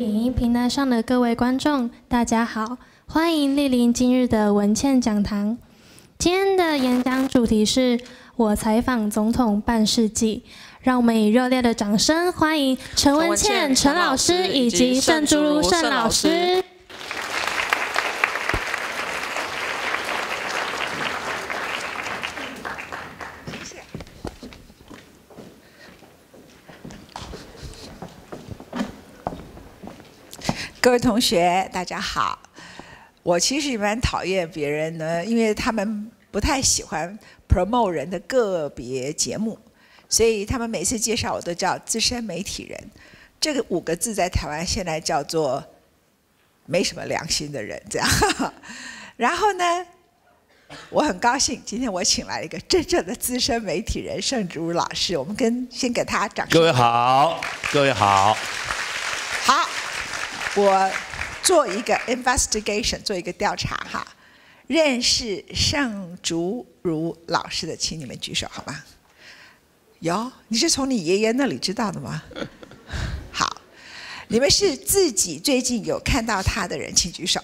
影音平台上的各位观众，大家好，欢迎莅临今日的文茜讲堂。今天的演讲主题是“我采访总统半世纪”，让我们以热烈的掌声欢迎陈文茜、陈老师以及盛珠如盛老师。 各位同学，大家好。我其实蛮讨厌别人呢，因为他们不太喜欢 promote 人的个别节目，所以他们每次介绍我都叫资深媒体人。这个5个字在台湾现在叫做没什么良心的人这样。然后呢，我很高兴今天我请来一个真正的资深媒体人盛竹如老师，我们先给他掌声。各位好，各位好。好。 我做一个 investigation， 做一个调查哈。认识盛竹如老师的，请你们举手好吗？有，你是从你爷爷那里知道的吗？好，你们是自己最近有看到他的人，请举手。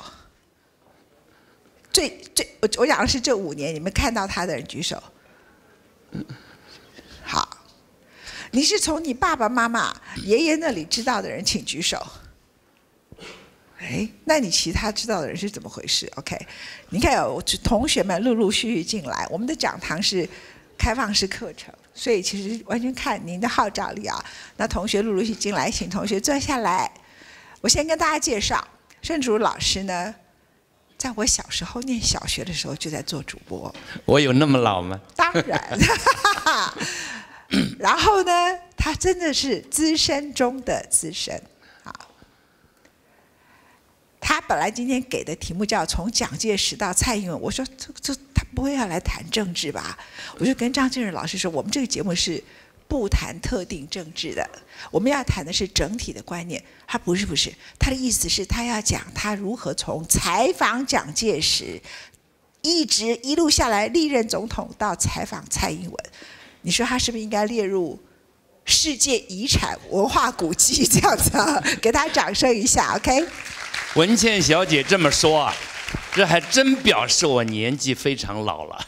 我讲的是这5年，你们看到他的人举手。好，你是从你爸爸妈妈、爷爷那里知道的人，请举手。 哎，那你其他知道的人是怎么回事 ？OK， 你看有同学们陆陆续续进来，我们的讲堂是开放式课程，所以其实完全看您的号召力啊。那同学陆陆续进来，请同学坐下来。我先跟大家介绍，盛竹如老师呢，在我小时候念小学的时候就在做主播。我有那么老吗？当然。然后呢，他真的是资深中的资深。 他本来今天给的题目叫“从蒋介石到蔡英文”，我说这他不会要来谈政治吧？我就跟张建仁老师说，我们这个节目是不谈特定政治的，我们要谈的是整体的观念。他不是，他的意思是，他要讲他如何从采访蒋介石，一路下来历任总统到采访蔡英文。你说他是不是应该列入？ 世界遗产文化古迹这样子、啊，给大家掌声一下 ，OK？ 文茜小姐这么说啊，这还真表示我年纪非常老了。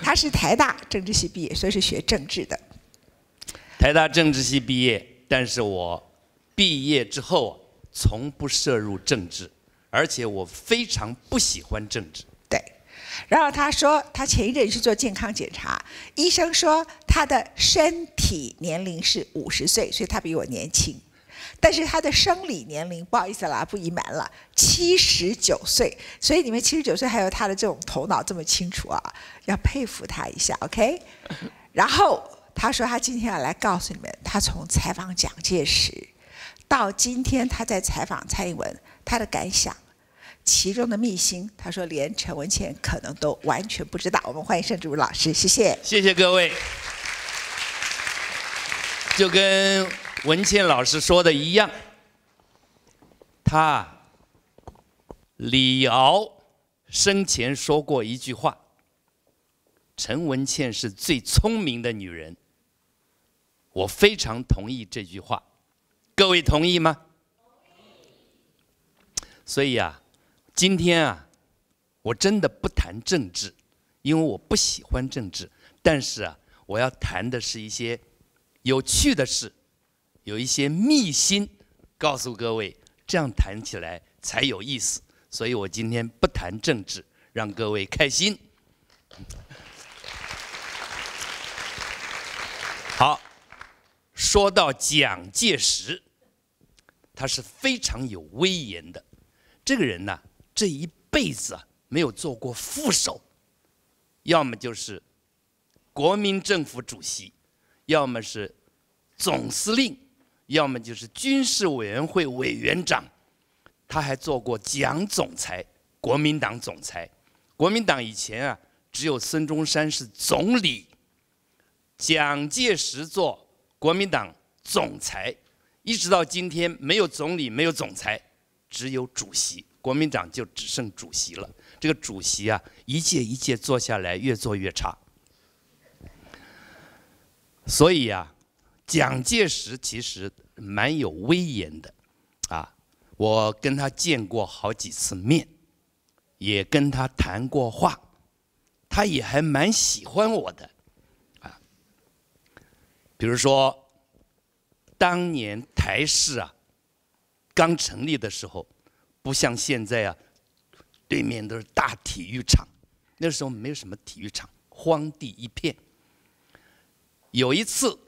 她是台大政治系毕业，所以是学政治的。台大政治系毕业，但是我毕业之后啊，从不涉入政治，而且我非常不喜欢政治。 然后他说，他前一阵去做健康检查，医生说他的身体年龄是50岁，所以他比我年轻，但是他的生理年龄，不好意思啦，不隐瞒了，79岁。所以你们79岁还有他的这种头脑这么清楚啊，要佩服他一下 ，OK？ 然后他说他今天要来告诉你们，他从采访蒋介石到今天他在采访蔡英文，他的感想。 其中的秘辛，他说连陈文茜可能都完全不知道。我们欢迎盛竹如老师，谢谢。谢谢各位。就跟文茜老师说的一样，他李敖生前说过一句话：“陈文茜是最聪明的女人。”我非常同意这句话，各位同意吗？同意。所以啊。 今天啊，我真的不谈政治，因为我不喜欢政治。但是啊，我要谈的是一些有趣的事，有一些秘辛，告诉各位，这样谈起来才有意思。所以我今天不谈政治，让各位开心。好，说到蒋介石，他是非常有威严的，这个人呢、啊。 这一辈子啊，没有做过副手，要么就是国民政府主席，要么是总司令，要么就是军事委员会委员长。他还做过蒋总裁，国民党总裁。国民党以前啊，只有孙中山是总理，蒋介石做国民党总裁，一直到今天没有总理，没有总裁，只有主席。 国民党就只剩主席了。这个主席啊，一届一届做下来，越做越差。所以啊，蒋介石其实蛮有威严的。啊，我跟他见过好几次面，也跟他谈过话，他也还蛮喜欢我的，啊，比如说，当年台视啊刚成立的时候，不像现在啊，对面都是大体育场，那时候没有什么体育场，荒地一片。有一次，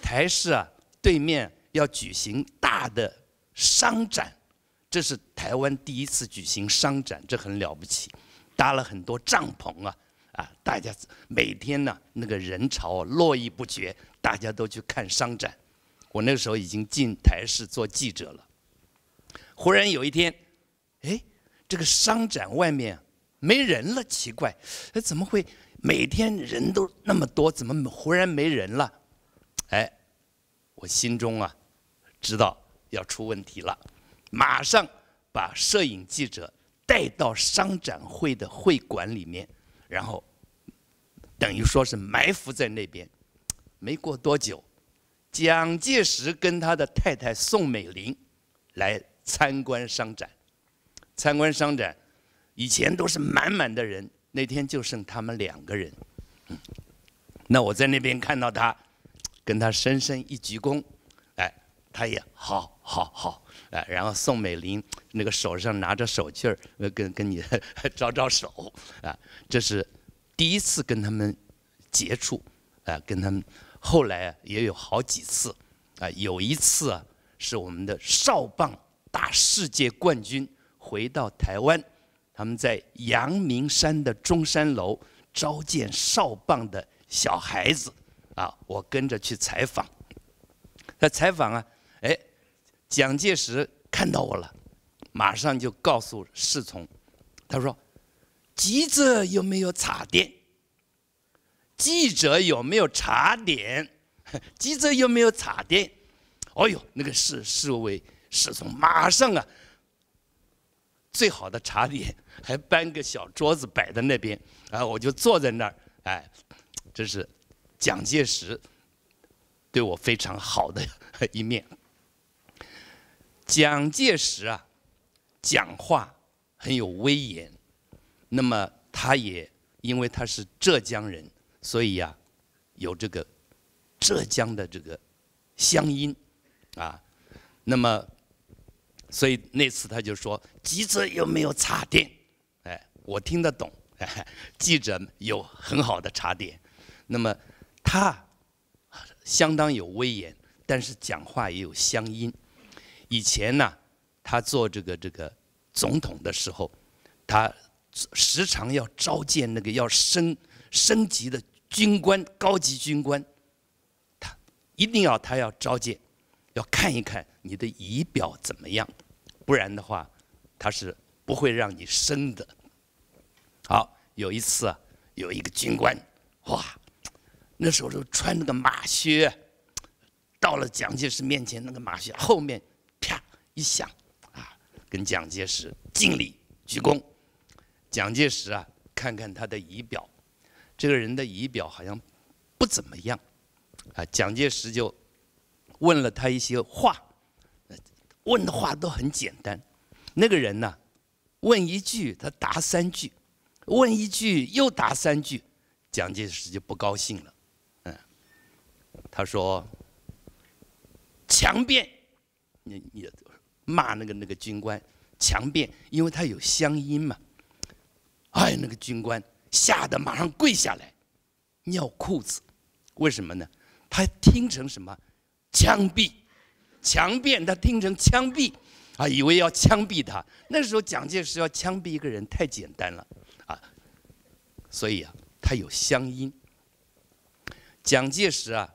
台视啊对面要举行大的商展，这是台湾第一次举行商展，这很了不起，搭了很多帐篷啊。 啊，大家每天呢，那个人潮络绎不绝，大家都去看商展。我那个时候已经进台视做记者了。忽然有一天，哎，这个商展外面没人了，奇怪，哎，怎么会每天人都那么多？怎么忽然没人了？哎，我心中啊，知道要出问题了，马上把摄影记者带到商展会的会馆里面。 然后，等于说是埋伏在那边。没过多久，蒋介石跟他的太太宋美龄来参观商展。参观商展，以前都是满满的人，那天就剩他们两个人。那我在那边看到他，跟他深深一鞠躬，哎，他也好好好，哎，然后宋美龄。 那个手上拿着手绢儿，跟你招招手啊，这是第一次跟他们接触啊，跟他们后来啊也有好几次啊，有一次啊是我们的少棒打世界冠军回到台湾，他们在阳明山的中山楼召见少棒的小孩子啊，我跟着去采访，那采访啊，哎，蒋介石看到我了。 马上就告诉侍从，他说：“记者有没有茶点？记者有没有茶点？记者有没有茶点？”哎呦，那个侍卫侍从马上啊，最好的茶点还搬个小桌子摆在那边，啊，我就坐在那儿，哎，这是蒋介石对我非常好的一面。蒋介石啊。 讲话很有威严，那么他也因为他是浙江人，所以呀、啊，有这个浙江的这个乡音啊。那么，所以那次他就说：“记者有没有茶点？”哎，我听得懂。哎，记者有很好的茶点。那么他相当有威严，但是讲话也有乡音。以前呢、啊。 他做这个总统的时候，他时常要召见那个要升级的军官，高级军官，他一定要他要召见，要看一看你的仪表怎么样，不然的话，他是不会让你升的。好，有一次啊，有一个军官，哇，那时候就穿那个马靴，到了蒋介石面前，那个马靴后面啪一响。 跟蒋介石敬礼鞠躬，蒋介石啊，看看他的仪表，这个人的仪表好像不怎么样，啊，蒋介石就问了他一些话，问的话都很简单，那个人呢、啊，问一句他答三句，问一句又答三句，蒋介石就不高兴了，嗯，他说强辩，你。 骂那个军官强辩，因为他有乡音嘛。哎，那个军官吓得马上跪下来，尿裤子。为什么呢？他听成什么枪毙，强辩他听成枪毙，啊，以为要枪毙他。那时候蒋介石要枪毙一个人太简单了啊，所以啊，他有乡音。蒋介石啊，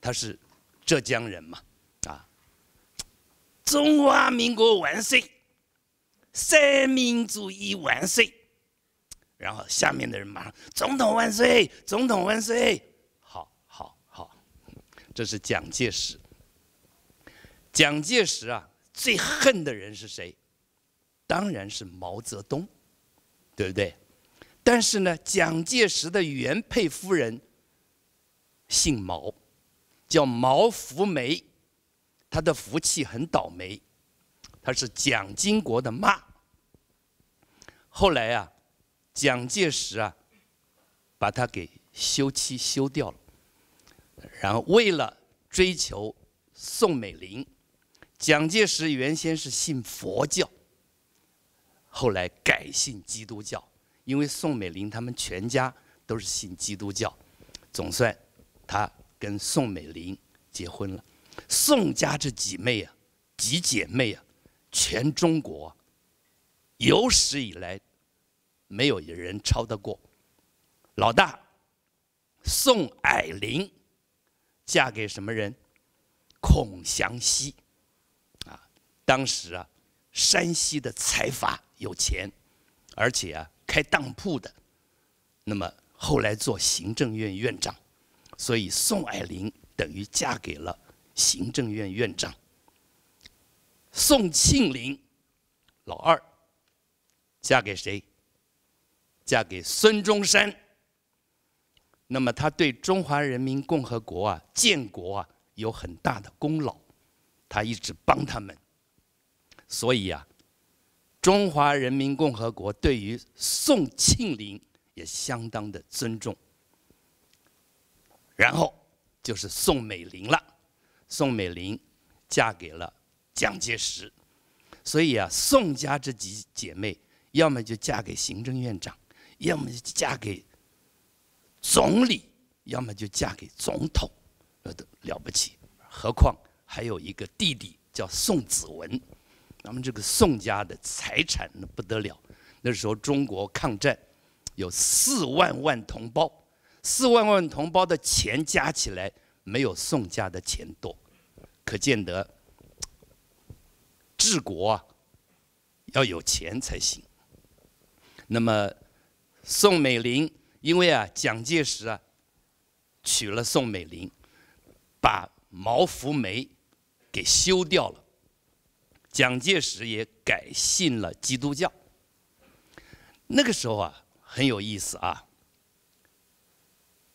他是浙江人嘛。 中华民国万岁，三民主义万岁。然后下面的人马上总统万岁，总统万岁。好，好，好，这是蒋介石。蒋介石啊，最恨的人是谁？当然是毛泽东，对不对？但是呢，蒋介石的原配夫人姓毛，叫毛福梅。 他的福气很倒霉，她是蒋经国的妈。后来啊，蒋介石啊，把她给休妻休掉了。然后为了追求宋美龄，蒋介石原先是信佛教，后来改信基督教，因为宋美龄他们全家都是信基督教。总算，他跟宋美龄结婚了。宋家这几妹啊，几姐妹啊，全中国有史以来没有人超得过。老大宋霭龄嫁给什么人？孔祥熙啊，当时啊，山西的财阀有钱，而且啊开当铺的，那么后来做行政院院长，所以宋霭龄等于嫁给了行政院院长。宋庆龄，老二，嫁给谁？嫁给孙中山。那么他对中华人民共和国啊建国啊有很大的功劳，他一直帮他们。所以啊，中华人民共和国对于宋庆龄也相当的尊重。然后就是宋美龄了，宋美龄嫁给了蒋介石，所以啊，宋家这几姐妹要么就嫁给行政院长，要么就嫁给总理，要么就嫁给总统，都了不起。何况还有一个弟弟叫宋子文，那么这个宋家的财产呢不得了，那时候中国抗战有4万万同胞，4万万同胞的钱加起来没有宋家的钱多，可见得治国啊要有钱才行。那么宋美龄，因为啊蒋介石啊娶了宋美龄，把毛福梅给休掉了，蒋介石也改信了基督教。那个时候啊很有意思啊，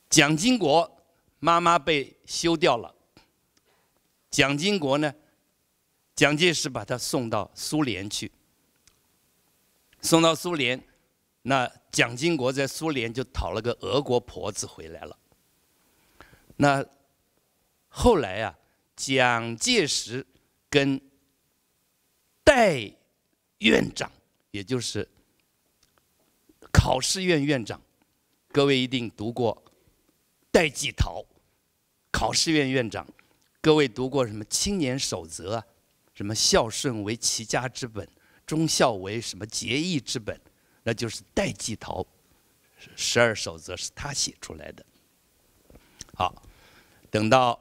蒋经国妈妈被休掉了，蒋经国呢，蒋介石把他送到苏联去，送到苏联，那蒋经国在苏联就讨了个俄国婆子回来了。那后来啊，蒋介石跟戴院长，也就是考试院院长，各位一定读过戴季陶，考试院院长，各位读过什么《青年守则》啊？什么孝顺为齐家之本，忠孝为什么节义之本？那就是戴季陶，12守则是他写出来的。好，等到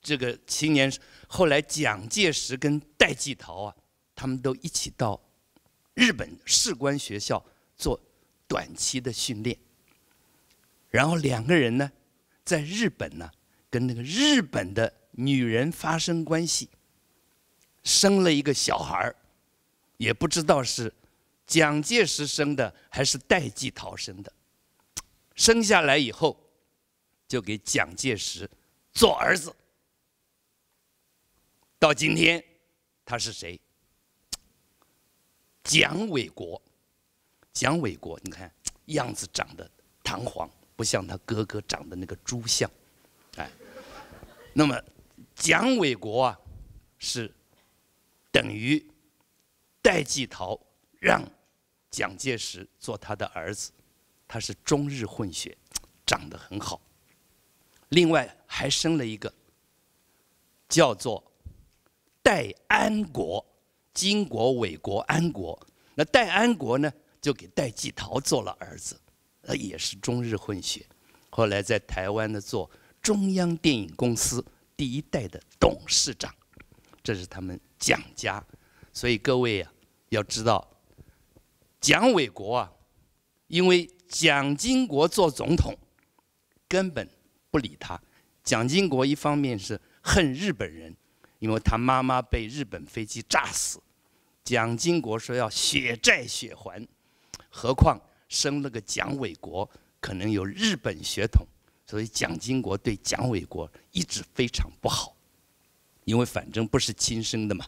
这个青年，后来蒋介石跟戴季陶啊，他们都一起到日本士官学校做短期的训练，然后两个人呢，在日本呢跟那个日本的女人发生关系。生了一个小孩，也不知道是蒋介石生的还是戴季陶生的。生下来以后，就给蒋介石做儿子。到今天，他是谁？蒋纬国。蒋纬国，你看样子长得堂皇，不像他哥哥长得那个猪相。哎，那么蒋纬国啊，是等于戴季陶让蒋介石做他的儿子，他是中日混血，长得很好。另外还生了一个叫做戴安国，金国、纬国、安国。那戴安国呢，就给戴季陶做了儿子，那也是中日混血。后来在台湾呢做中央电影公司第一代的董事长，这是他们蒋家。所以各位啊，要知道蒋纬国啊，因为蒋经国做总统根本不理他。蒋经国一方面是恨日本人，因为他妈妈被日本飞机炸死，蒋经国说要血债血还，何况生了个蒋纬国，可能有日本血统，所以蒋经国对蒋纬国一直非常不好，因为反正不是亲生的嘛。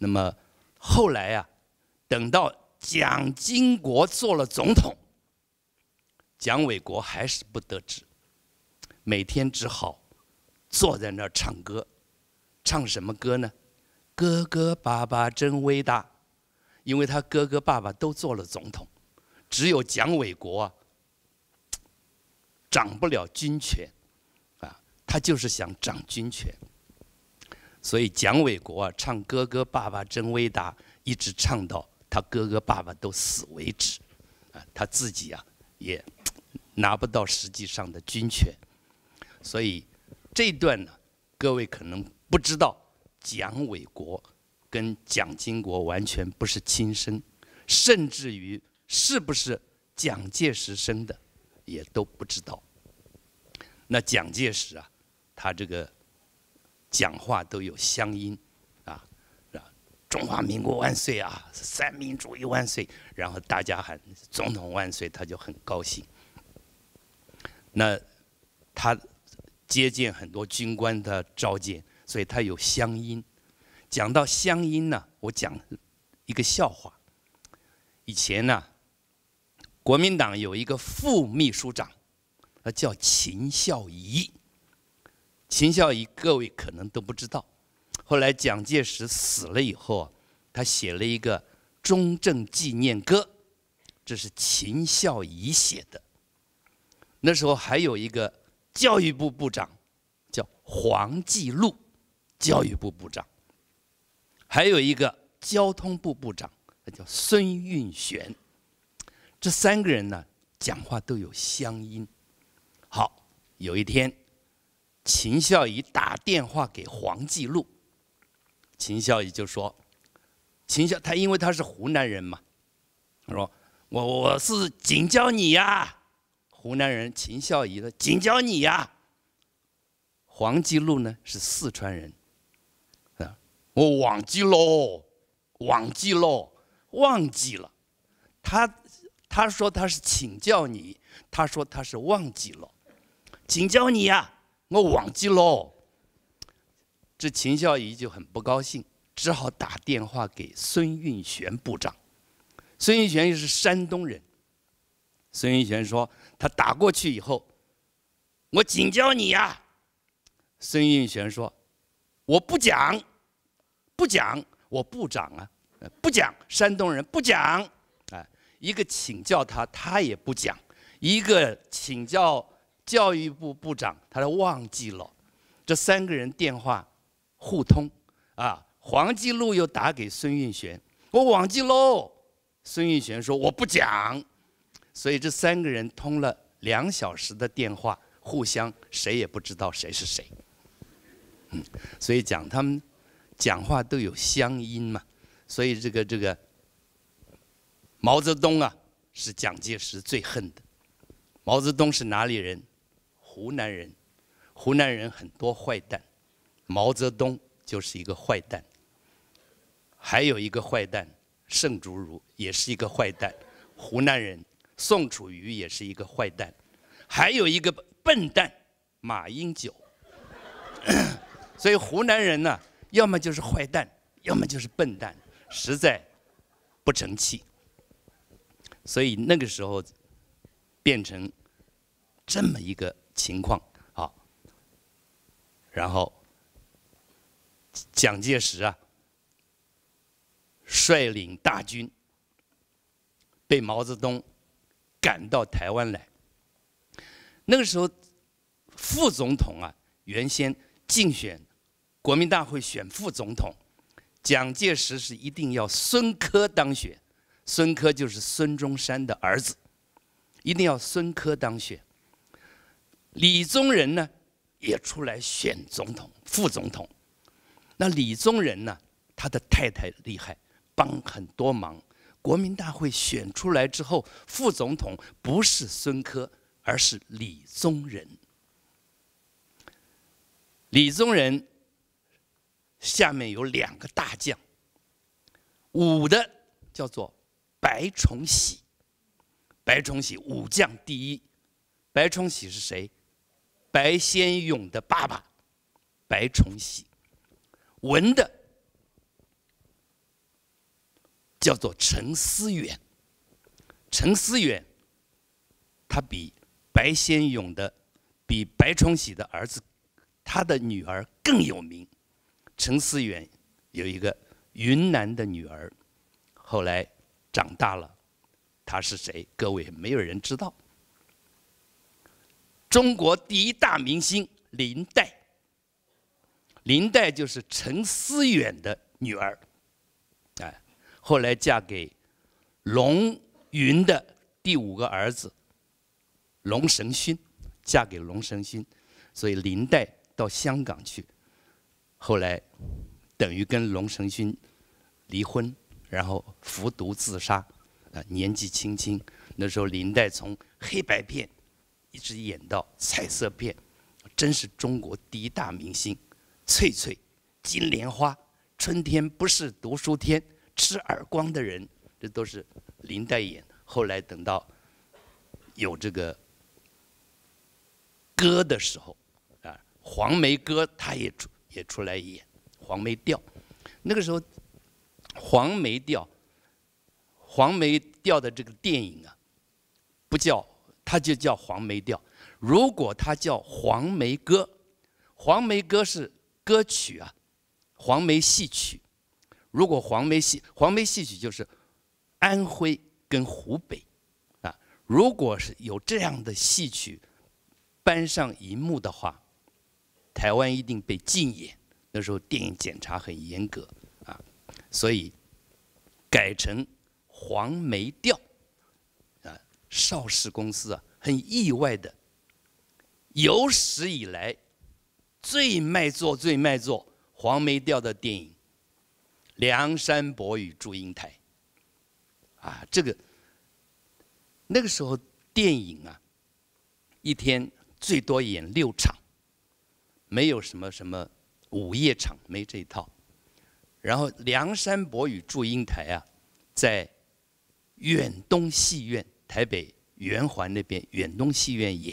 那么后来呀、等到蒋经国做了总统，蒋纬国还是不得志，每天只好坐在那儿唱歌，唱什么歌呢？哥哥爸爸真伟大，因为他哥哥爸爸都做了总统，只有蒋纬国啊，掌不了军权，他就是想掌军权。 所以蒋纬国啊，唱《哥哥爸爸真伟大》，一直唱到他哥哥爸爸都死为止，他自己啊也拿不到实际上的军权。所以这一段呢，各位可能不知道，蒋纬国跟蒋经国完全不是亲生，甚至于是不是蒋介石生的也都不知道。那蒋介石啊，他这个 讲话都有乡音，中华民国万岁啊，三民主义万岁，然后大家喊总统万岁，他就很高兴。那他接见很多军官，他召见，所以他有乡音。讲到乡音呢，我讲一个笑话。以前呢，国民党有一个副秘书长，他叫秦孝仪。 秦孝仪，各位可能都不知道。后来蒋介石死了以后啊，他写了一个《中正纪念歌》，这是秦孝仪写的。那时候还有一个教育部部长叫黄继禄，教育部部长；还有一个交通部部长，他叫孙运璇。这三个人呢，讲话都有乡音。好，有一天， 秦孝仪打电话给黄继禄，秦孝仪就说：“他因为他是湖南人嘛，他说我是警教你呀，湖南人。”秦孝仪的警教你呀。黄继禄呢是四川人，我忘记了。他说他是请教你，他说他是忘记了，请教你呀。 我忘记喽，这秦孝仪就很不高兴，只好打电话给孙运璇部长。孙运璇又是山东人，孙运璇说他打过去以后，我警告你呀。孙运璇说，我不讲，我部长啊，不讲，山东人不讲，一个请教他，他也不讲，一个请教 教育部部长，他都忘记了，这三个人电话互通啊。黄继禄又打给孙运璇，我忘记喽。孙运璇说我不讲，所以这三个人通了2小时的电话，互相谁也不知道谁是谁。所以讲他们讲话都有乡音嘛，所以这个毛泽东啊是蒋介石最恨的。毛泽东是哪里人？ 湖南人，湖南人很多坏蛋，毛泽东就是一个坏蛋。还有一个坏蛋，盛竹如也是一个坏蛋，湖南人；宋楚瑜也是一个坏蛋，还有一个笨蛋，马英九。所以湖南人呢，要么就是坏蛋，要么就是笨蛋，实在不成器。所以那个时候变成这么一个 情况好，然后蒋介石啊率领大军被毛泽东赶到台湾来。那个时候，副总统啊原先竞选国民大会选副总统，蒋介石是一定要孙科当选，孙科就是孙中山的儿子，一定要孙科当选。 李宗仁呢，也出来选总统、副总统。那李宗仁呢，他的太太厉害，帮很多忙。国民大会选出来之后，副总统不是孙科，而是李宗仁。李宗仁下面有2个大将，武的叫做白崇禧，白崇禧武将第一。白崇禧是谁？ 白先勇的爸爸，白崇禧；文的叫做陈思远。陈思远，他比白先勇的、比白崇禧的儿子，他的女儿更有名。陈思远有一个云南的女儿，后来长大了，她是谁？各位没有人知道。中国第一大明星林黛，林黛就是陈思远的女儿，哎，后来嫁给龙云的第五个儿子龙神勋，嫁给龙神勋，所以林黛到香港去，后来等于跟龙神勋离婚，然后服毒自杀，啊，年纪轻轻，那时候林黛从黑白片一直演到彩色片，真是中国第一大明星。翠翠，金莲花，春天不是读书天，吃耳光的人，这都是林黛演。后来等到有这个歌的时候，啊，黄梅歌她也出来演黄梅调。那个时候，黄梅调的这个电影啊，不叫。它就叫黄梅调，如果它叫黄梅歌，黄梅歌是歌曲啊，黄梅戏曲。如果黄梅戏曲就是安徽跟湖北啊，如果是有这样的戏曲搬上银幕的话，台湾一定被禁演。那时候电影检查很严格啊，所以改成黄梅调。邵氏公司啊，很意外的，有史以来最卖座黄梅调的电影《梁山伯与祝英台》啊，这个那个时候电影啊，一天最多演6场，没有什么午夜场，没这一套。然后《梁山伯与祝英台》啊，在远东戏院。台北圆环那边远东戏院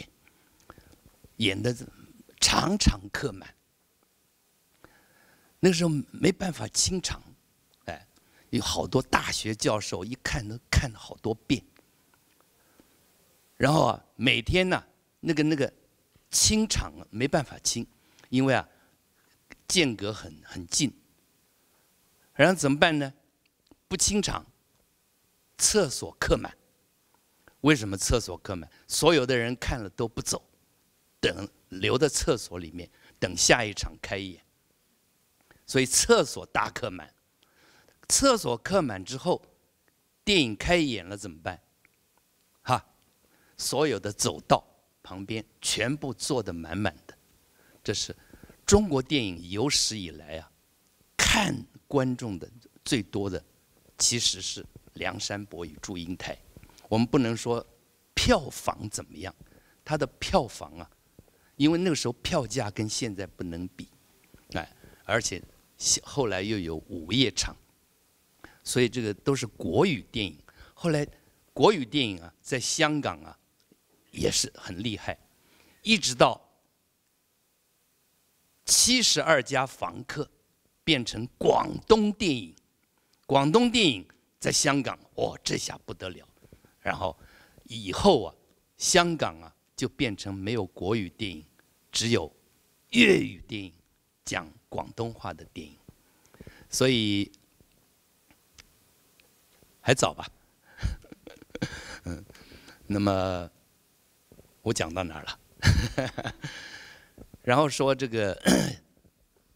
演的场场客满，那时候没办法清场，哎，有好多大学教授一看都看了好多遍。然后啊，每天呢、啊，那个清场没办法清，因为啊间隔很近，然后怎么办呢？不清场，厕所客满。为什么厕所客满？所有的人看了都不走，留在厕所里面等下一场开演。所以厕所大客满，厕所客满之后，电影开演了怎么办？哈，所有的走道旁边全部坐得满满的。这是中国电影有史以来啊，看观众的最多的，其实是《梁山伯与祝英台》。我们不能说票房怎么样，它的票房啊，因为那个时候票价跟现在不能比，哎，而且后来又有午夜场，所以这个都是国语电影。后来国语电影啊，在香港啊也是很厉害，一直到72家房客变成广东电影，广东电影在香港，哦，这下不得了。然后以后啊，香港啊就变成没有国语电影，只有粤语电影，讲广东话的电影。所以还早吧？嗯，那么我讲到哪儿了？然后说这个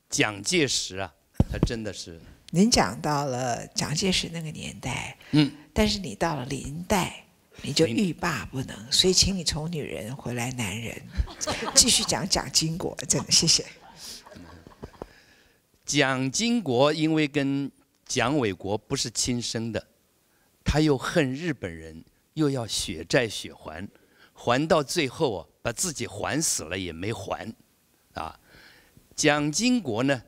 蒋介石啊，他真的是。您讲到了蒋介石那个年代，嗯，但是你到了林黛，你就欲罢不能，所以请你从女人回来男人，继续讲经国，真的谢谢。蒋经国因为跟蒋纬国不是亲生的，他又恨日本人，又要血债血还，还到最后啊，把自己还死了也没还，啊，蒋经国呢？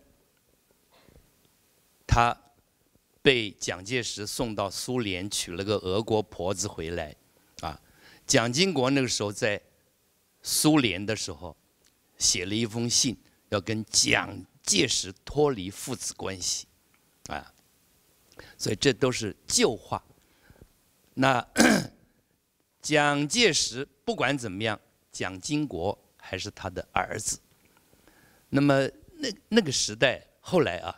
他被蒋介石送到苏联，娶了个俄国婆子回来，啊，蒋经国那个时候在苏联的时候，写了一封信，要跟蒋介石脱离父子关系，啊，所以这都是旧话。那蒋介石不管怎么样，蒋经国还是他的儿子。那么那个时代，后来啊，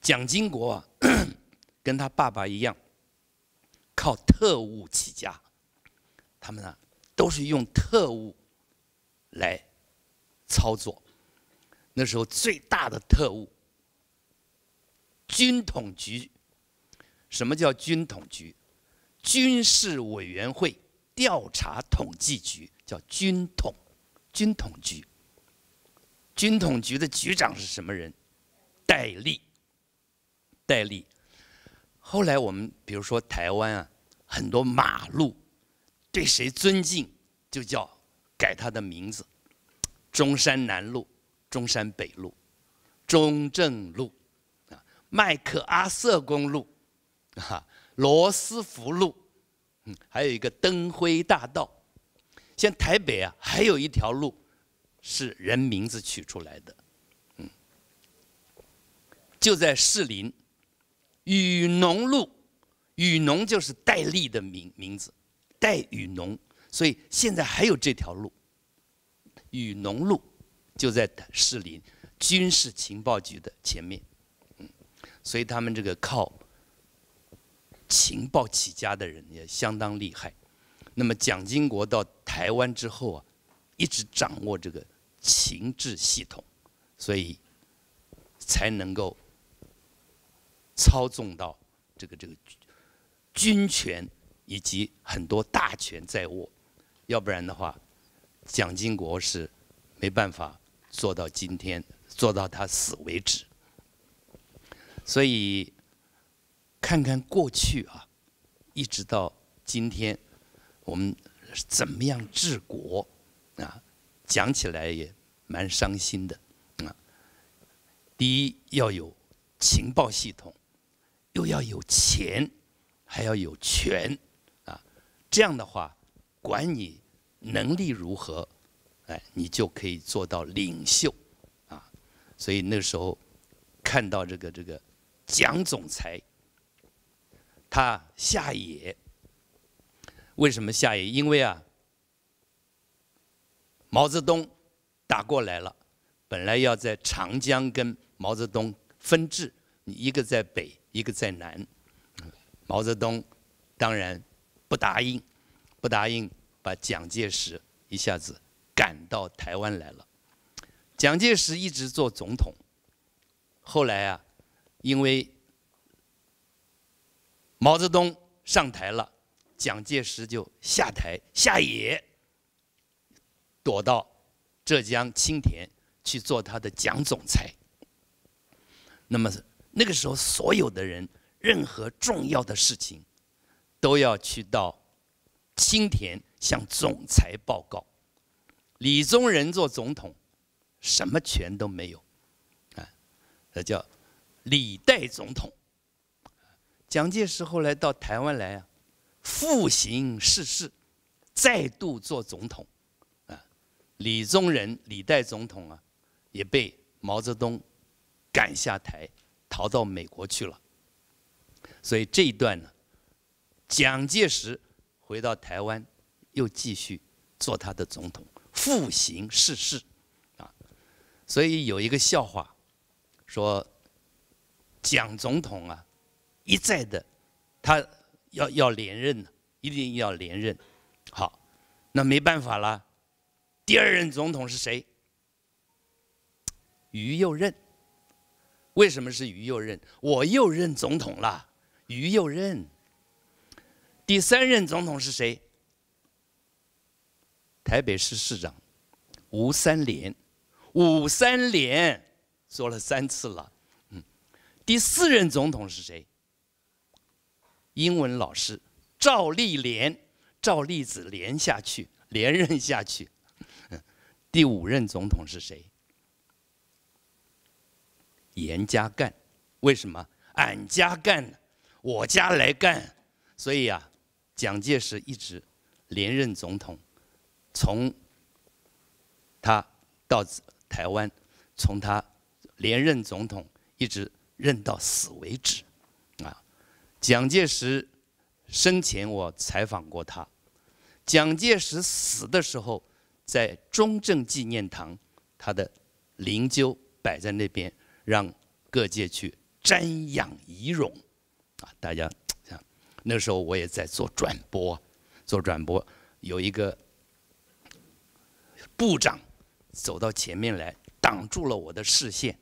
蒋经国啊，跟他爸爸一样，靠特务起家。他们啊，都是用特务来操作。那时候最大的特务，军统局。什么叫军统局？军事委员会调查统计局叫军统，军统局。军统局的局长是什么人？戴笠。戴笠。后来我们比如说台湾啊，很多马路，对谁尊敬就叫改他的名字，中山南路、中山北路、中正路啊，麦克阿瑟公路啊。罗斯福路，还有一个灯辉大道。像台北啊，还有一条路是人名字取出来的，就在士林，雨农路，雨农就是戴笠的名字，戴雨农，所以现在还有这条路，雨农路就在士林军事情报局的前面，所以他们这个靠情报起家的人也相当厉害。那么蒋经国到台湾之后啊，一直掌握这个情治系统，所以才能够操纵到这个军权以及很多大权在握。要不然的话，蒋经国是没办法做到今天，做到他死为止。所以看看过去啊，一直到今天，我们怎么样治国啊？讲起来也蛮伤心的啊。第一要有情报系统，又要有钱，还要有权啊。这样的话，管你能力如何，哎，你就可以做到领袖啊。所以那时候看到这个蒋总裁。他下野，为什么下野？因为啊，毛泽东打过来了，本来要在长江跟毛泽东分治，你一个在北，一个在南。毛泽东当然不答应，把蒋介石一下子赶到台湾来了。蒋介石一直做总统，后来啊，因为毛泽东上台了，蒋介石就下台下野，躲到浙江青田去做他的蒋总裁。那么那个时候，所有的人任何重要的事情都要去到青田向总裁报告。李宗仁做总统，什么权都没有，啊，那叫李代总统。蒋介石后来到台湾来啊，复行世事，再度做总统，啊，李宗仁、李代总统啊，也被毛泽东赶下台，逃到美国去了。所以这一段呢，蒋介石回到台湾，又继续做他的总统，复行世事，啊，所以有一个笑话，说蒋总统啊。一再的，他要连任，一定要连任。好，那没办法了。第二任总统是谁？于右任。为什么是于右任？我又任总统了，于右任。第三任总统是谁？台北市市长吴三连，吴三连做了3次了。第4任总统是谁？英文老师赵立莲，赵立子连任下去。第5任总统是谁？严家淦。为什么？俺家干，我家来干。所以啊，蒋介石一直连任总统，从他到台湾，从他连任总统一直任到死为止。蒋介石生前我采访过他，蒋介石死的时候，在中正纪念堂，他的灵柩摆在那边，让各界去瞻仰遗容，啊，大家想，那时候我也在做转播，有一个部长走到前面来，挡住了我的视线，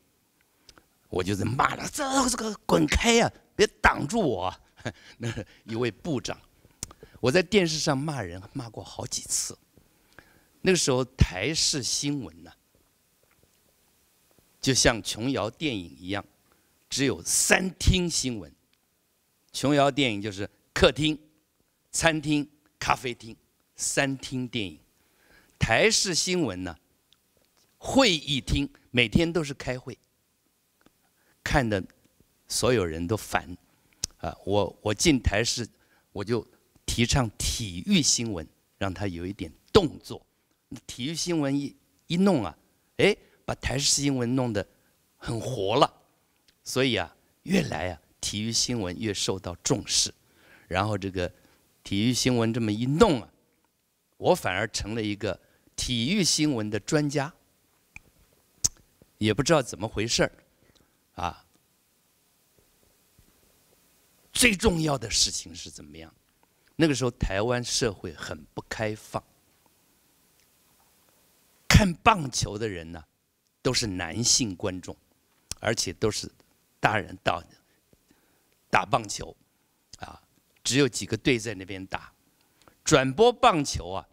我就在骂他：“这个滚开呀、啊！” 别挡住我、啊！那一位部长，我在电视上骂人骂过好几次。那个时候台视新闻呢、啊，就像琼瑶电影一样，只有三厅新闻。琼瑶电影就是客厅、餐厅、咖啡厅，三厅电影。台视新闻呢，会议厅每天都是开会，看的。 所有人都烦，啊！我进台视，我就提倡体育新闻，让它有一点动作。体育新闻一弄啊，哎，把台视新闻弄得很活了，所以啊，越来啊，体育新闻越受到重视。然后这个体育新闻这么一弄啊，我反而成了一个体育新闻的专家，也不知道怎么回事儿，啊。 最重要的事情是怎么样？那个时候台湾社会很不开放，看棒球的人呢、啊，都是男性观众，而且都是大人打棒球，啊，只有几个队在那边打。转播棒球啊，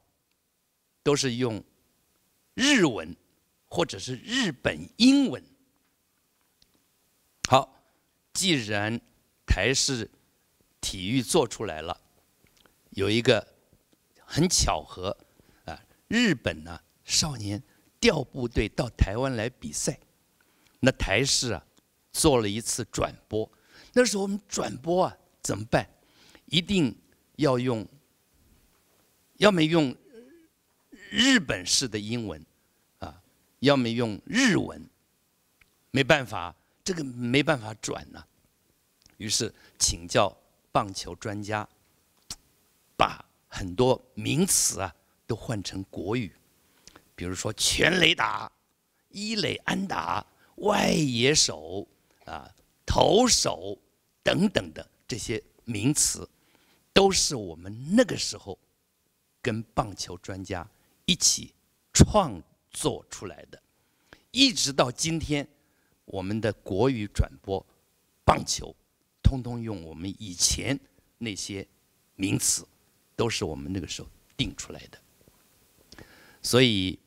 都是用日文或者是日本英文。好，既然 台视体育做出来了，有一个很巧合啊，日本呢、啊、少年调部队到台湾来比赛，那台视啊做了一次转播。那时候我们转播啊怎么办？一定要用，要么用日本式的英文啊，要么用日文，没办法，这个没办法转呢、啊。 于是请教棒球专家，把很多名词啊都换成国语，比如说全垒打、一垒安打、外野手啊、投手等等的这些名词，都是我们那个时候跟棒球专家一起创作出来的。一直到今天，我们的国语转播棒球。 通通用我们以前那些名词，都是我们那个时候定出来的。所以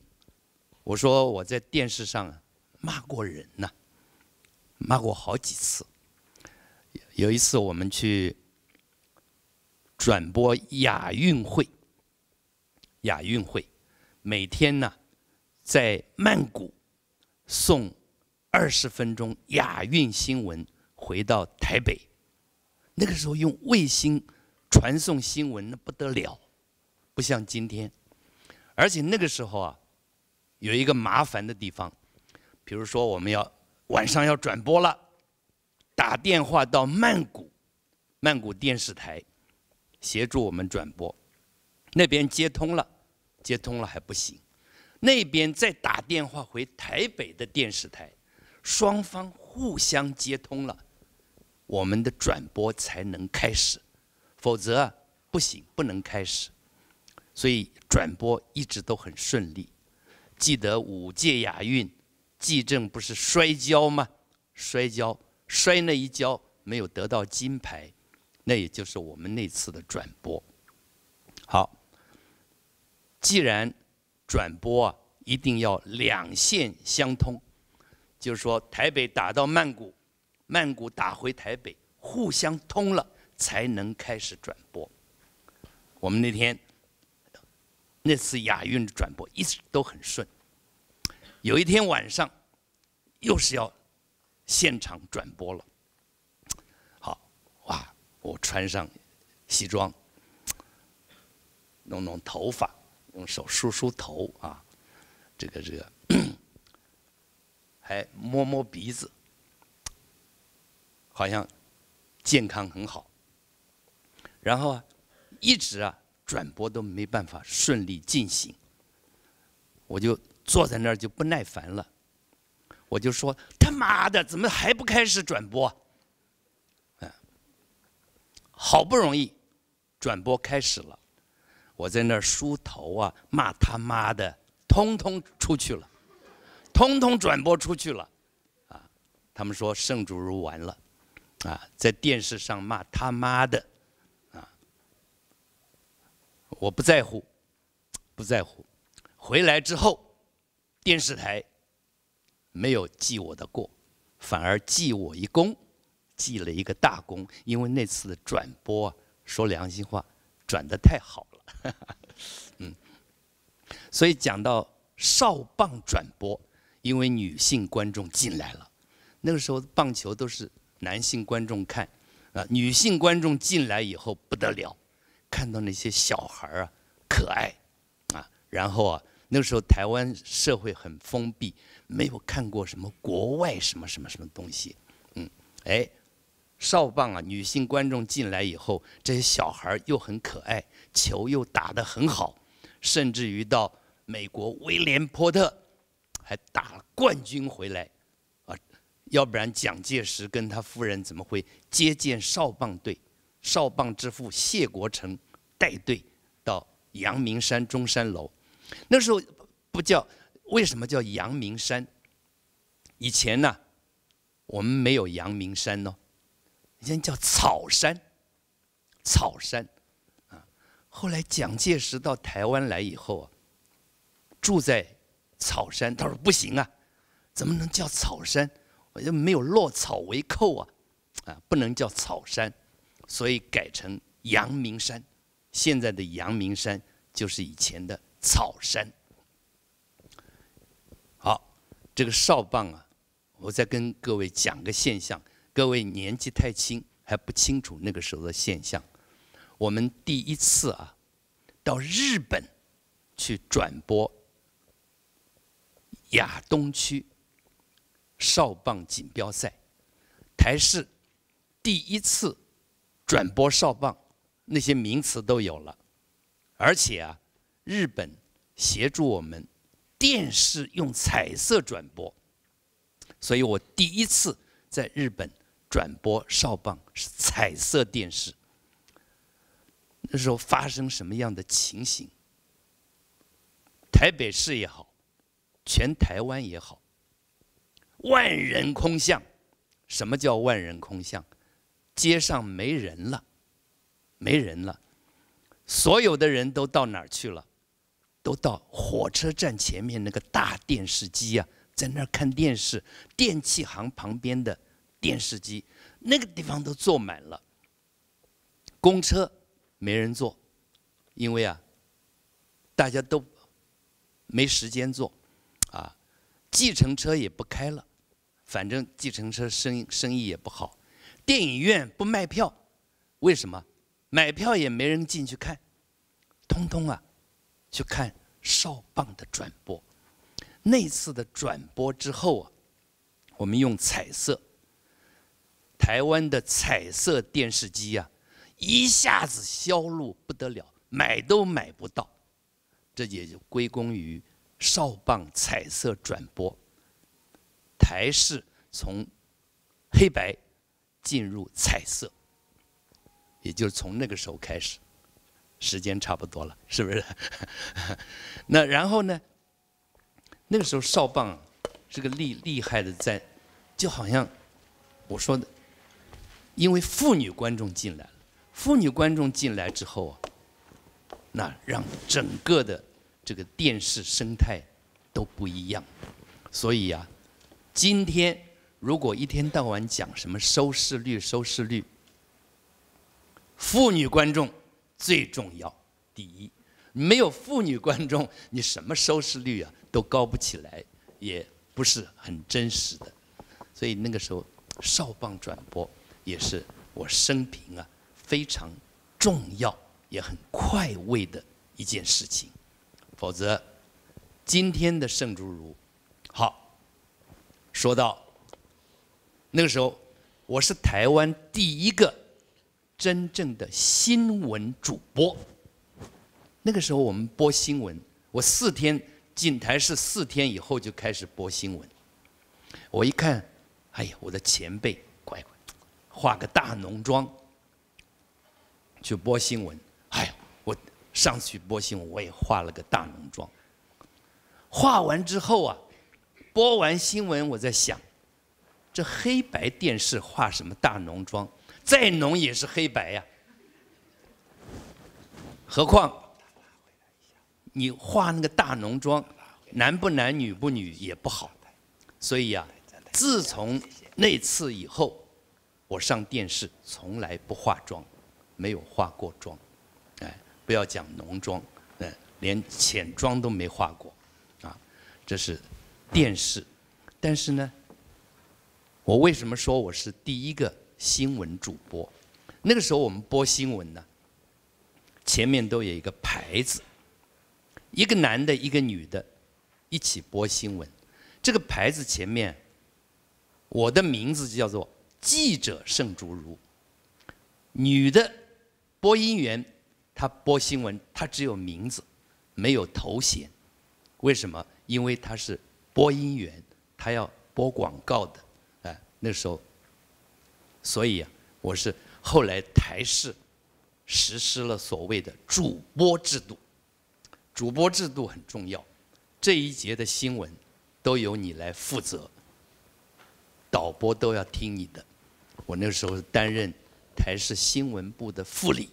我说我在电视上骂过人呐、啊，骂过好几次。有一次我们去转播亚运会，每天呢在曼谷送20分钟亚运新闻回到台北。 那个时候用卫星传送新闻那不得了，不像今天。而且那个时候啊，有一个麻烦的地方，比如说我们要晚上要转播了，打电话到曼谷电视台协助我们转播，那边接通了还不行，那边再打电话回台北的电视台，双方互相接通了。 我们的转播才能开始，否则啊不行，不能开始。所以转播一直都很顺利。记得5届亚运，纪政不是摔跤吗？摔那一跤没有得到金牌，那也就是我们那次的转播。好，既然转播啊一定要2线相通，就是说台北打到曼谷。 曼谷打回台北，互相通了，才能开始转播。我们那天那次亚运转播一直都很顺。有一天晚上，又是要现场转播了。好哇，我穿上西装，弄弄头发，用手梳梳头啊，这个，还摸摸鼻子。 好像健康很好，然后一直转播都没办法顺利进行，我就坐在那儿就不耐烦了，我就说他妈的怎么还不开始转播？好不容易转播开始了，我在那儿梳头骂他妈的，通通出去了，通通转播出去了，他们说圣主日完了，在电视上骂他妈的。 我不在乎，不在乎。回来之后，电视台没有记我的过，反而记我一功，记了一个大功。因为那次的转播，说良心话，转得太好了。所以讲到少棒转播，因为女性观众进来了，那个时候棒球都是男性观众看，女性观众进来以后不得了。 看到那些小孩可爱，然后那时候台湾社会很封闭，没有看过什么国外什么什么什么东西，少棒女性观众进来以后，这些小孩又很可爱，球又打得很好，甚至于到美国威廉波特还打了冠军回来，要不然蒋介石跟他夫人怎么会接见少棒队？ 少棒之父谢国成带队到阳明山中山楼，那时候不叫，为什么叫阳明山？以前呢，我们没有阳明山哦，以前叫草山，草山，后来蒋介石到台湾来以后住在草山，他说不行怎么能叫草山？我就没有落草为寇不能叫草山。 所以改成阳明山，现在的阳明山就是以前的草山。好，这个少棒我再跟各位讲个现象，各位年纪太轻还不清楚那个时候的现象。我们第一次到日本去转播亚东区少棒锦标赛，台视第一次。 转播少棒，那些名词都有了，而且日本协助我们电视用彩色转播，所以我第一次在日本转播少棒是彩色电视。那时候发生什么样的情形？台北市也好，全台湾也好，万人空巷。什么叫万人空巷？ 街上没人了，没人了，所有的人都到哪儿去了？都到火车站前面那个大电视机在那儿看电视。电器行旁边的电视机，那个地方都坐满了。公车没人坐，因为大家都没时间坐，计程车也不开了，反正计程车生意也不好。 电影院不卖票，为什么？买票也没人进去看，通通去看少棒的转播。那次的转播之后我们用彩色，台湾的彩色电视机一下子销路不得了，买都买不到，这也就归功于少棒彩色转播。台视从黑白。 进入彩色，也就是从那个时候开始，时间差不多了，是不是？那然后呢？那个时候少棒是个厉害的在，就好像我说的，因为妇女观众进来了，妇女观众进来之后那让整个的这个电视生态都不一样，所以今天。 如果一天到晚讲什么收视率、收视率，妇女观众最重要。第一，没有妇女观众，你什么收视率都高不起来，也不是很真实的。所以那个时候，少棒转播也是我生平非常重要也很快慰的一件事情。否则，今天的圣主日，好，说到。 那个时候，我是台湾第一个真正的新闻主播。那个时候我们播新闻，我4天进台视，4天以后就开始播新闻。我一看，哎呀，我的前辈，乖乖，化个大浓妆去播新闻。哎呀，我上次去播新闻，我也化了个大浓妆。化完之后啊，播完新闻，我在想，这黑白电视化什么大浓妆？ 再浓也是黑白呀，何况你画那个大浓妆，男不男女不女也不好。所以呀，自从那次以后，我上电视从来不化妆，没有化过妆，哎，不要讲浓妆，哎，连浅妆都没化过，啊，这是电视。但是呢，我为什么说我是第一个 新闻主播？那个时候我们播新闻呢，前面都有一个牌子，一个男的，一个女的，一起播新闻。这个牌子前面，我的名字就叫做记者盛竹如。女的播音员，她播新闻，她只有名字，没有头衔。为什么？因为她是播音员，她要播广告的。哎，那时候。 所以啊，我是后来台视实施了所谓的主播制度，主播制度很重要。这一节的新闻都由你来负责，导播都要听你的。我那时候担任台视新闻部的副理，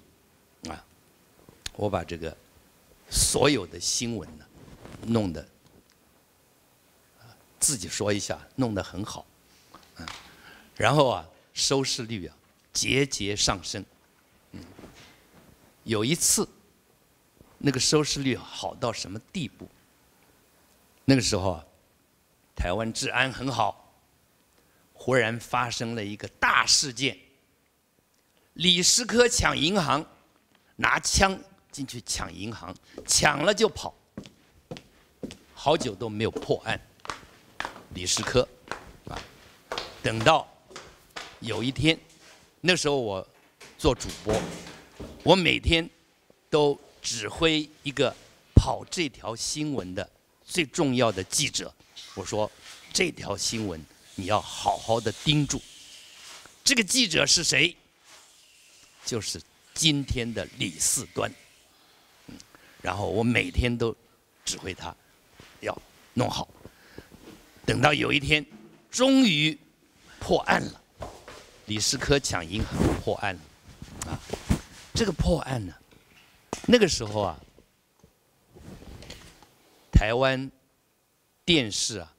啊，我把这个所有的新闻呢，弄得自己说一下，弄得很好，嗯，然后啊。 收视率啊，节节上升。有一次，那个收视率好到什么地步？那个时候啊，台湾治安很好，忽然发生了一个大事件：李师科抢银行，拿枪进去抢银行，抢了就跑，好久都没有破案。李师科啊，等到 有一天，那时候我做主播，我每天都指挥一个跑这条新闻的最重要的记者。我说：“这条新闻你要好好的盯住。”这个记者是谁？就是今天的李四端。嗯，然后我每天都指挥他要弄好。等到有一天，终于破案了。 李师科抢银行破案了，啊，这个破案呢，那个时候啊，台湾电视啊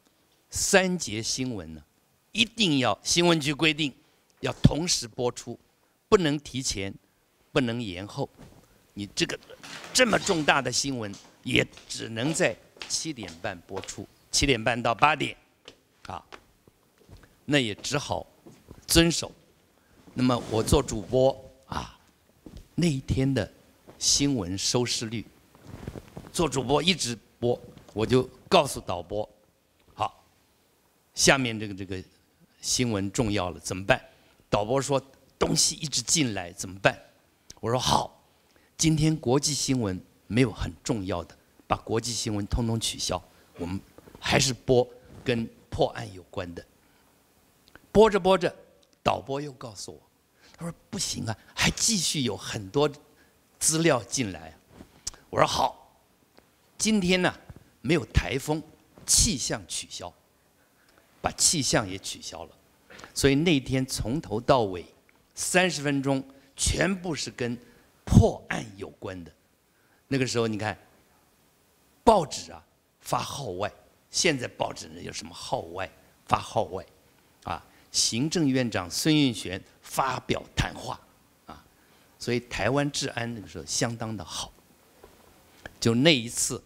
，3节新闻呢，一定要新闻局规定要同时播出，不能提前，不能延后。你这个这么重大的新闻，也只能在7点半播出，7点半到8点，啊，那也只好 遵守。那么我做主播啊，那一天的新闻收视率，做主播一直播，我就告诉导播，好，下面这个新闻重要了，怎么办？导播说东西一直进来怎么办？我说好，今天国际新闻没有很重要的，把国际新闻通通取消，我们还是播跟破案有关的。播着播着， 导播又告诉我，他说不行啊，还继续有很多资料进来啊。我说好，今天呢没有台风，气象取消，把气象也取消了。所以那天从头到尾30分钟全部是跟破案有关的。那个时候你看，报纸啊发号外，现在报纸呢有什么号外发号外，啊。 行政院长孙运璇发表谈话，啊，所以台湾治安那个时候相当的好。就那一次，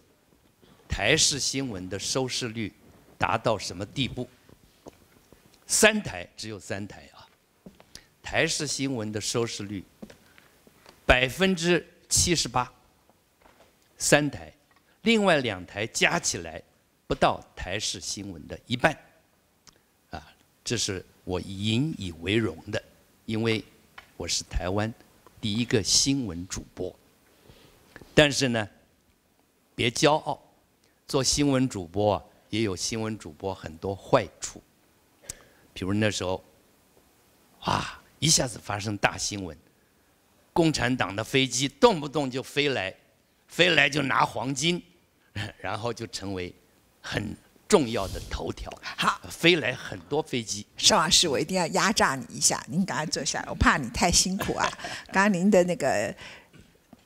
台视新闻的收视率达到什么地步？3台只有3台啊，台视新闻的收视率78%，3台，另外2台加起来不到台视新闻的一半，啊，这是 我引以为荣的，因为我是台湾第一个新闻主播。但是呢，别骄傲，做新闻主播啊，也有新闻主播很多坏处。比如那时候，啊，一下子发生大新闻，共产党的飞机动不动就飞来，飞来就拿黄金，然后就成为很 重要的头条，好，飞来很多飞机。邵老师，我一定要压榨你一下，您赶快坐下，我怕你太辛苦啊。刚刚您的那个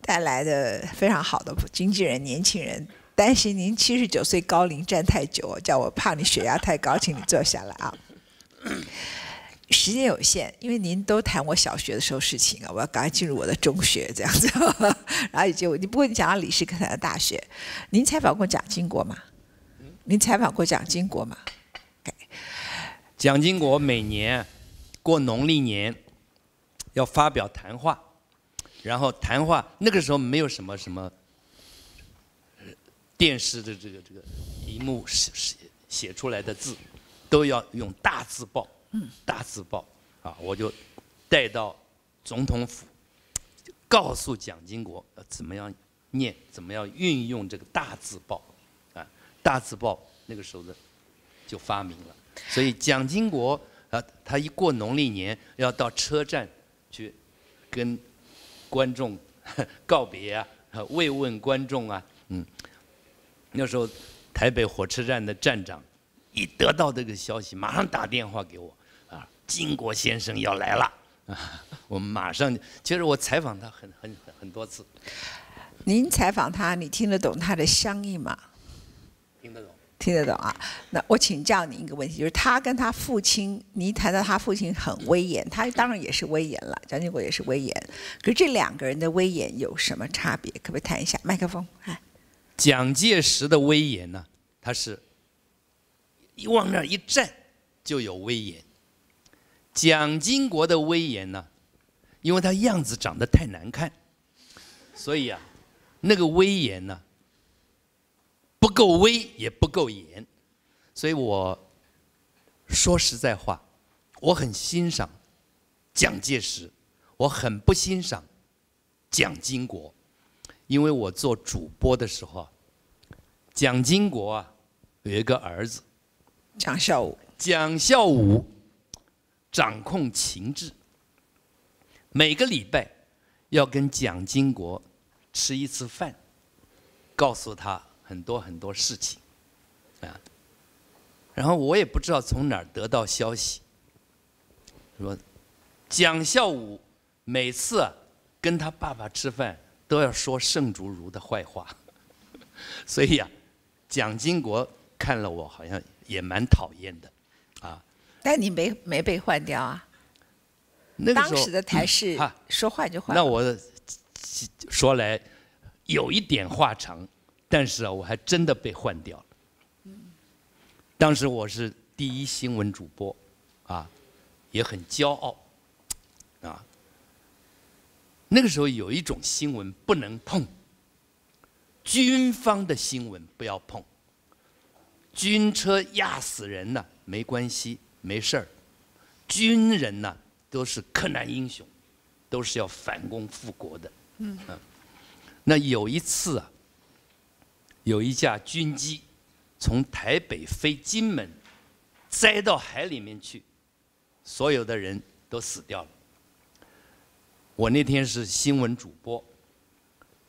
带来的非常好的经纪人、年轻人，担心您79岁高龄站太久，叫我怕你血压太高，请你坐下来啊。时间有限，因为您都谈我小学的时候事情啊，我要赶快进入我的中学这样子。然后已经，不过你讲到李世凯的大学，您采访过蒋经国吗？ 您采访过蒋经国吗？ Okay. 蒋经国每年过农历年要发表谈话，然后谈话那个时候没有什么电视的这个荧幕写出来的字，都要用大字报，大字报啊，我就带到总统府，告诉蒋经国怎么样念，怎么样运用这个大字报。 大字报那个时候的就发明了，所以蒋经国啊，他一过农历年要到车站去跟观众告别啊，慰问观众啊，那时候台北火车站的站长一得到这个消息，马上打电话给我啊，经国先生要来了啊，我马上，其实我采访他很多次。您采访他，你听得懂他的乡音吗？ 听得懂，听得懂啊！那我请教您一个问题，就是他跟他父亲，您谈到他父亲很威严，他当然也是威严了，蒋经国也是威严，可是这两个人的威严有什么差别？可不可以谈一下？麦克风，哎，蒋介石的威严呢，他是一往那一站就有威严；蒋经国的威严呢，因为他样子长得太难看，所以啊，那个威严呢， 不够威也不够严，所以我说实在话，我很欣赏蒋介石，我很不欣赏蒋经国，因为我做主播的时候，蒋经国啊有一个儿子蒋孝武，蒋孝武掌控情治，每个礼拜要跟蒋经国吃一次饭，告诉他 很多事情，啊，然后我也不知道从哪儿得到消息，说蒋孝武每次啊跟他爸爸吃饭都要说盛竹如的坏话，所以啊，蒋经国看了我好像也蛮讨厌的，啊，但你没被换掉啊？那个时候当时的台视说换就换。那我说来有一点话长。 但是啊，我还真的被换掉了。当时我是第一新闻主播，啊，也很骄傲，啊。那个时候有一种新闻不能碰，军方的新闻不要碰，军车压死人呢没关系，没事儿，军人呢都是克难英雄，都是要反攻复国的。那有一次啊。 有一架军机从台北飞金门，栽到海里面去，所有的人都死掉了。我那天是新闻主播，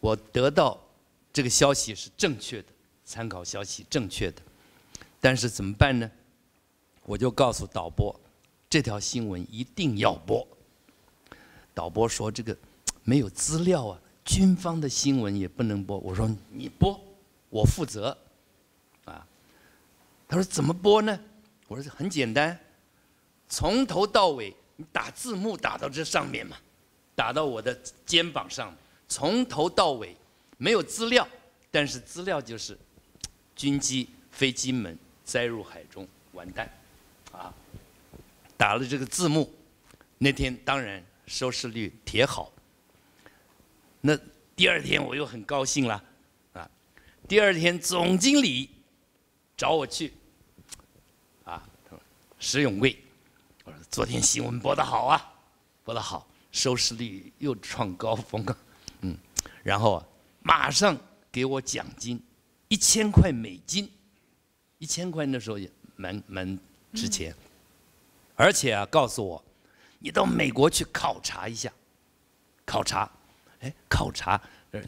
我得到这个消息是正确的，参考消息正确的，但是怎么办呢？我就告诉导播，这条新闻一定要播。导播说这个没有资料啊，军方的新闻也不能播。我说你播。 我负责，啊，他说怎么播呢？我说很简单，从头到尾你打字幕打到这上面嘛，打到我的肩膀上，从头到尾没有资料，但是资料就是军机飞金门栽入海中完蛋，啊，打了这个字幕，那天当然收视率铁好，那第二天我又很高兴了。 第二天，总经理找我去，啊，他说：“石永贵，我说昨天新闻播得好啊，播得好，收视率又创高峰啊，然后啊，马上给我奖金，1000块美金，1000块那时候也蛮值钱，而且啊，告诉我，你到美国去考察一下，考察，哎，考察，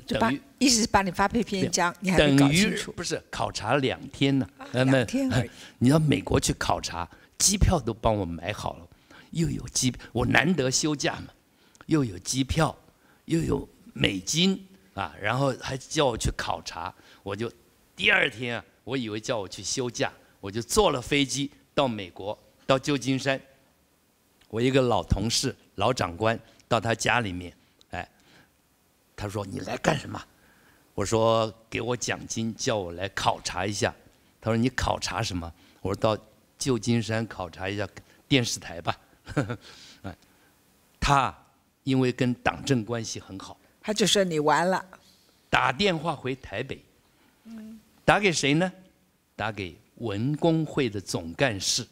就把意思是把你发配偏乡，你还没搞清楚，不是考察2天呢，2天而已，你到美国去考察，机票都帮我买好了。 又有机，我难得休假嘛，又有机票，又有美金啊，然后还叫我去考察，我就第2天啊，我以为叫我去休假，我就坐了飞机到美国，到旧金山，我一个老同事、老长官到他家里面，哎，他说你来干什么？我说给我奖金，叫我来考察一下。他说你考察什么？我说到旧金山考察一下电视台吧。 他因为跟党政关系很好，他就说你完了。打电话回台北，打给谁呢？打给文工会的总干事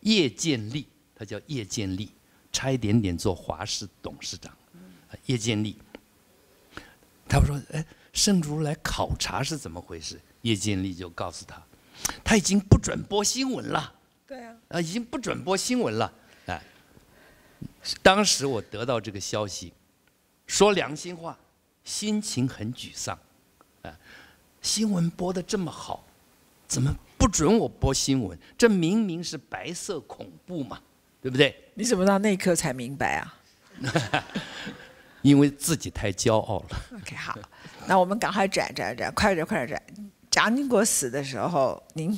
叶建立，他叫叶建立，差一点点做华视董事长。叶建立，他说：“哎，盛竹来考察是怎么回事？”叶建立就告诉他，他已经不准播新闻了。对啊，已经不准播新闻了。 当时我得到这个消息，说良心话，心情很沮丧。新闻播得这么好，怎么不准我播新闻？这明明是白色恐怖嘛，对不对？你怎么到那一刻才明白啊？因为自己太骄傲了。OK， 好，那我们赶快转，快点转。蒋经国死的时候，你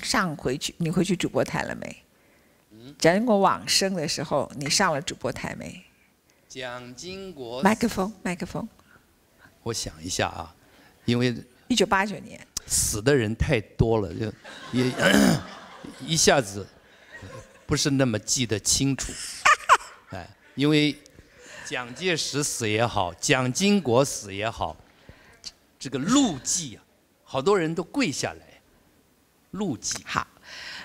回去主播台了没？ 蒋经国往生的时候，你上了主播台没？蒋经国麦克风。我想一下啊，因为1989年死的人太多了，就也一下子不是那么记得清楚。哎，因为蒋介石死也好，蒋经国死也好，这个陆记啊，好多人都跪下来。陆记好。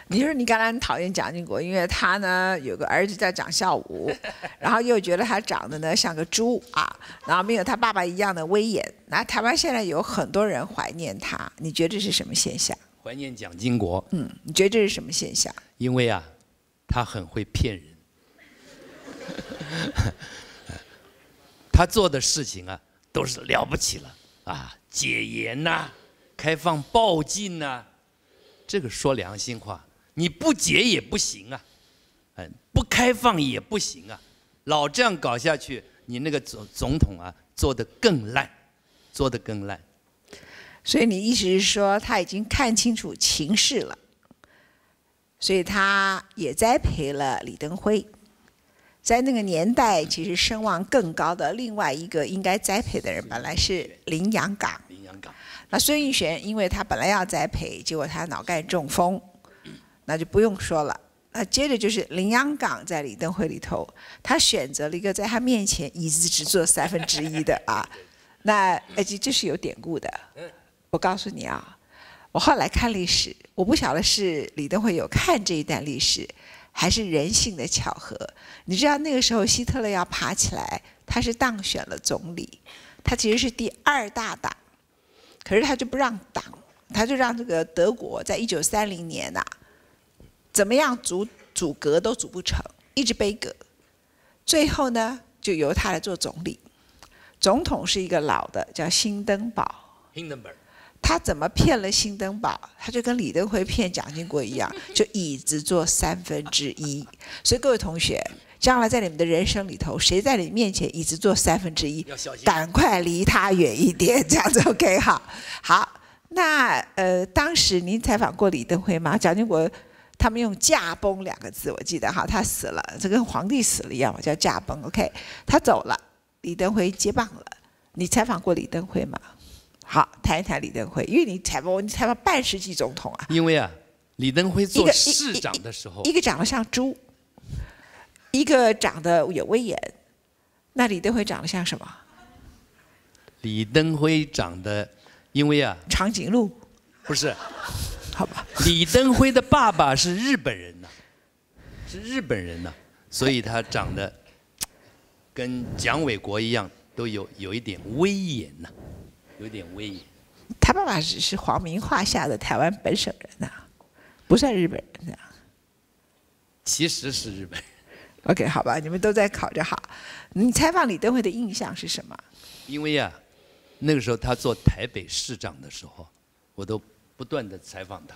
你说你刚才很讨厌蒋经国，因为他呢有个儿子叫蒋孝武，然后又觉得他长得呢像个猪啊，然后没有他爸爸一样的威严。那台湾现在有很多人怀念他，你觉得这是什么现象？怀念蒋经国。嗯，你觉得这是什么现象？因为啊，他很会骗人，他做的事情啊都是了不起了啊，解严呐、啊，开放报禁呐、啊，这个说良心话。 你不解也不行啊，不开放也不行啊，老这样搞下去，你那个总统啊，做得更烂，做得更烂。所以你意思是说他已经看清楚情势了，所以他也栽培了李登辉，在那个年代其实声望更高的另外一个应该栽培的人，本来是林洋港。林洋港。那孙运璇，因为他本来要栽培，结果他脑干中风。 那就不用说了。那接着就是林洋港在李登辉里头，他选择了一个在他面前椅子只坐1/3的啊。那而且这是有典故的。我告诉你啊，我后来看历史，我不晓得是李登辉有看这一段历史，还是人性的巧合。你知道那个时候希特勒要爬起来，他是当选了总理，他其实是第2大党，可是他就不让党，他就让这个德国在1930年呐、啊。 怎么样阻隔都阻不成，一直杯葛，最后呢就由他来做总理。总统是一个老的，叫辛登堡。辛登堡，他怎么骗了辛登堡？他就跟李登辉骗蒋经国一样，就椅子坐1/3。所以各位同学，将来在你们的人生里头，谁在你面前椅子坐1/3，赶快离他远一点，这样子 OK 哈。好，那当时您采访过李登辉吗？蒋经国。 他们用驾崩2个字，我记得哈，他死了，这跟皇帝死了一样，我叫驾崩。OK， 他走了，李登辉接棒了。你采访过李登辉吗？好，谈一谈李登辉，因为你采访半世纪总统啊。因为啊，李登辉做市长的时候，一个长得像猪，一个长得有威严。那李登辉长得像什么？李登辉长得，因为啊，长颈鹿不是。 好吧，李登辉的爸爸是日本人呐、啊，所以他长得跟蒋纬国一样，都有一点威严呐、啊，有点威严。他爸爸是皇民化下的台湾本省人呐、啊，不算日本人呐、啊。其实是日本人。OK， 好吧，你们都在考着好。你采访李登辉的印象是什么？因为呀、啊，那个时候他做台北市长的时候，我都不断的采访他。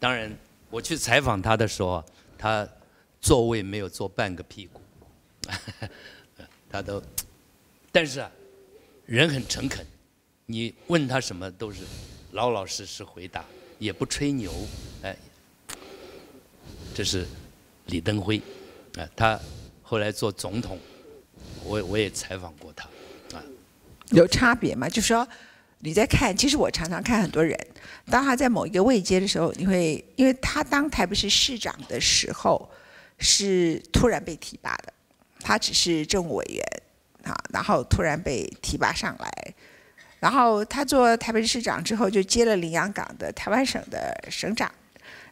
当然我去采访他的时候，他座位没有坐半个屁股，他都，但是啊，人很诚恳，你问他什么都是老老实实回答，也不吹牛，哎，这是李登辉。 啊，他后来做总统，我也采访过他，啊，有差别吗？就是说你在看，其实我常常看很多人，当他在某一个位阶的时候，你会因为他当台北市市长的时候是突然被提拔的，他只是政务委员啊，然后突然被提拔上来，然后他做台北市市长之后就接了林洋港的台湾省的省长，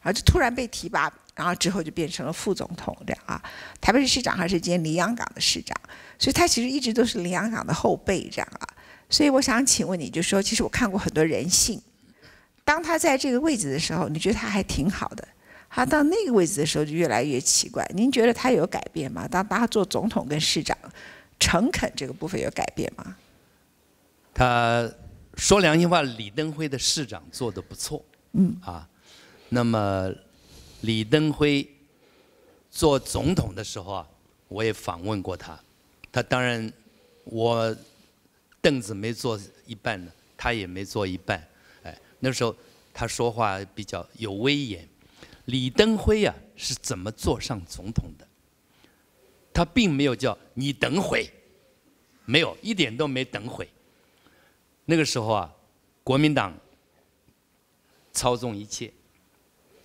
然后就突然被提拔。 然后之后就变成了副总统这样啊，台北市市长还是兼林洋港的市长，所以他其实一直都是林洋港的后辈这样啊。所以我想请问你，就说其实我看过很多人性，当他在这个位置的时候，你觉得他还挺好的；他到那个位置的时候就越来越奇怪。您觉得他有改变吗？当他做总统跟市长，诚恳这个部分有改变吗？他说良心话，李登辉的市长做得不错，嗯啊，那么。 李登辉做总统的时候啊，我也访问过他。他当然，我凳子没坐一半呢，他也没坐一半。哎，那时候他说话比较有威严。李登辉啊，是怎么坐上总统的？他并没有叫你等会，没有，一点都没等会。那个时候啊，国民党操纵一切，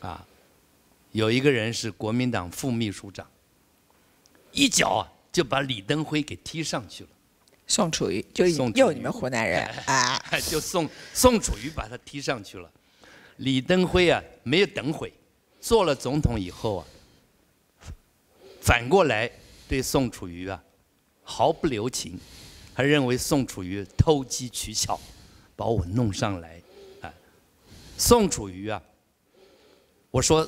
啊。 有一个人是国民党副秘书长，一脚啊就把李登辉给踢上去了。宋楚瑜就又你们湖南人啊，就宋楚瑜把他踢上去了。李登辉啊没有等会，做了总统以后啊，反过来对宋楚瑜啊毫不留情，还认为宋楚瑜偷机取巧，把我弄上来啊。宋楚瑜啊，我说。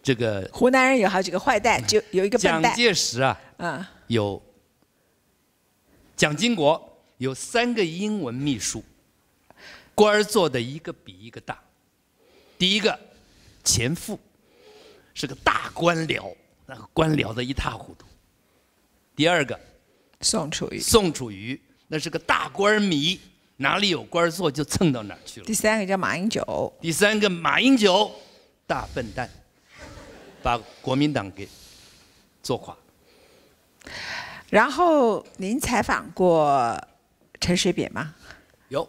这个湖南人有好几个坏蛋，就有一个笨蛋。蒋介石啊，嗯，有蒋经国有3个英文秘书，官儿做的一个比一个大。第一个钱复是个大官僚，那个官僚的一塌糊涂。第二个宋楚瑜那是个大官迷，哪里有官做就蹭到哪儿去了。第三个叫马英九，大笨蛋。 把国民党给做垮。然后您采访过陈水扁吗？有，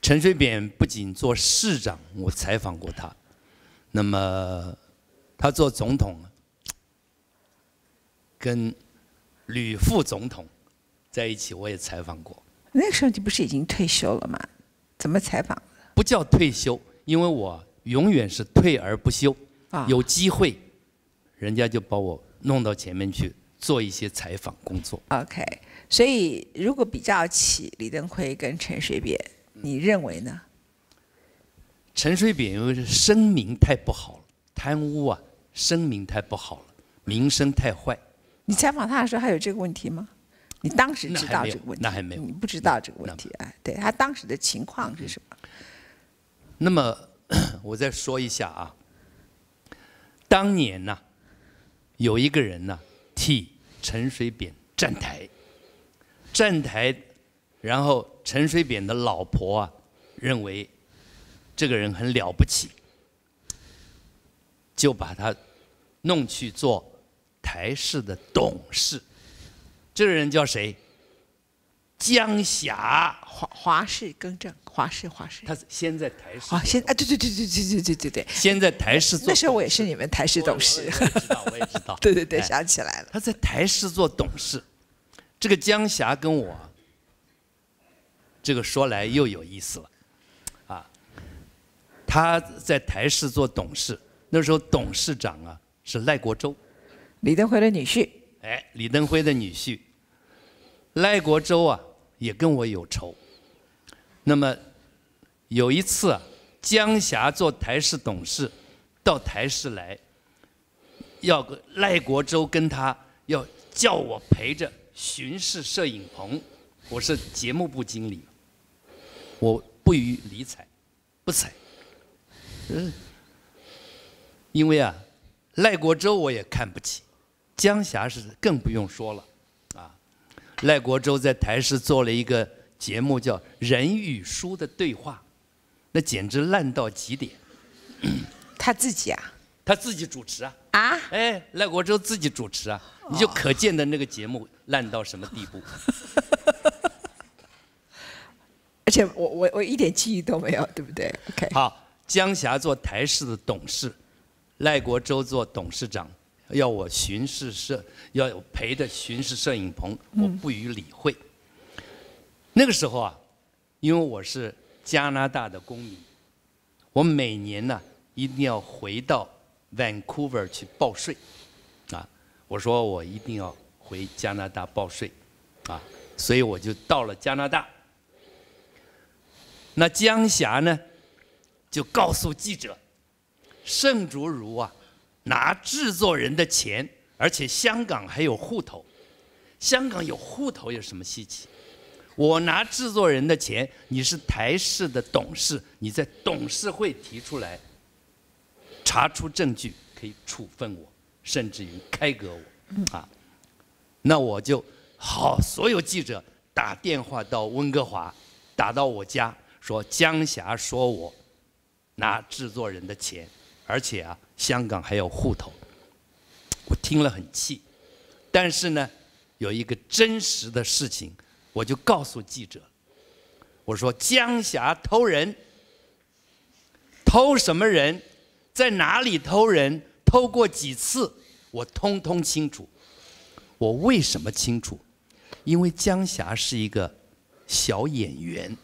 陈水扁不仅做市长，我采访过他。那么他做总统，跟吕副总统在一起，我也采访过。那个时候你不是已经退休了吗？怎么采访？不叫退休，因为我永远是退而不休。啊，有机会。 人家就把我弄到前面去做一些采访工作。OK， 所以如果比较起李登辉跟陈水扁，你认为呢？陈水扁因为声名太不好了，贪污啊，声名太不好了，名声太坏。你采访他的时候还有这个问题吗？你当时知道这个问题？那还没有，你不知道这个问题啊？对他当时的情况是什么？那么我再说一下啊，当年呢、啊。 有一个人呢、啊，替陈水扁站台，然后陈水扁的老婆啊，认为这个人很了不起，就把他弄去做台视的董事。这个人叫谁？江霞。华视更正，华视。他先在台视。啊，先啊，对。先在台视做。那时候我也是你们台视董事。我也知道。对，想起来了。他在台视做董事，这个江霞跟我，这个说来又有意思了，啊，他在台视做董事，那时候董事长啊是赖国洲，李登辉的女婿。哎，李登辉的女婿赖国洲啊，也跟我有仇。那么有一次啊，江霞做台视董事，到台视来，要个赖国洲跟他要叫我陪着巡视摄影棚，我是节目部经理，我不予理睬，不睬。因为啊，赖国洲我也看不起。 江霞是更不用说了，啊，赖国洲在台视做了一个节目叫《人与书的对话》，那简直烂到极点。他自己啊？他自己主持啊？啊？哎，赖国洲自己主持啊，你就可见的那个节目烂到什么地步。而且我一点记忆都没有，对不对 ？OK。好，江霞做台视的董事，赖国洲做董事长。 要我巡视摄，要有陪着巡视摄影棚，我不予理会。那个时候啊，因为我是加拿大的公民，我每年呢一定要回到 Vancouver 去报税，啊，我说我一定要回加拿大报税，啊，所以我就到了加拿大。那江霞呢，就告诉记者，盛竹如啊。 拿制作人的钱，而且香港还有户头，香港有户头有什么稀奇？我拿制作人的钱，你是台视的董事，你在董事会提出来，查出证据可以处分我，甚至于开革我，啊，那我就好，所有记者打电话到温哥华，打到我家，说江霞说我拿制作人的钱，而且啊。 香港还有户头，我听了很气，但是呢，有一个真实的事情，我就告诉记者，我说江霞偷人，偷什么人，在哪里偷人，偷过几次，我通通清楚。我为什么清楚？因为江霞是一个小演员，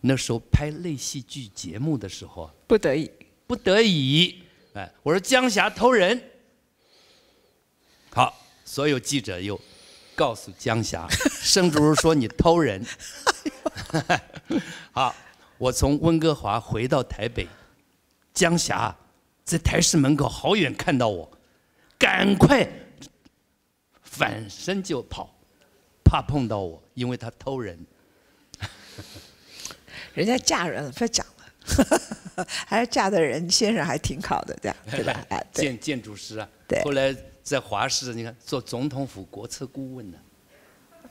那时候拍类戏剧节目的时候，不得已，不得已。 哎，我说江霞偷人，好，所有记者又告诉江霞，盛竹如说你偷人，好，我从温哥华回到台北，江霞在台视门口好远看到我，赶快反身就跑，怕碰到我，因为她偷人，人家嫁人了，不要讲。 还嫁的人先生还挺好的，这样对吧？哎，建筑师啊，对。后来在华视，你看做总统府国策顾问呢、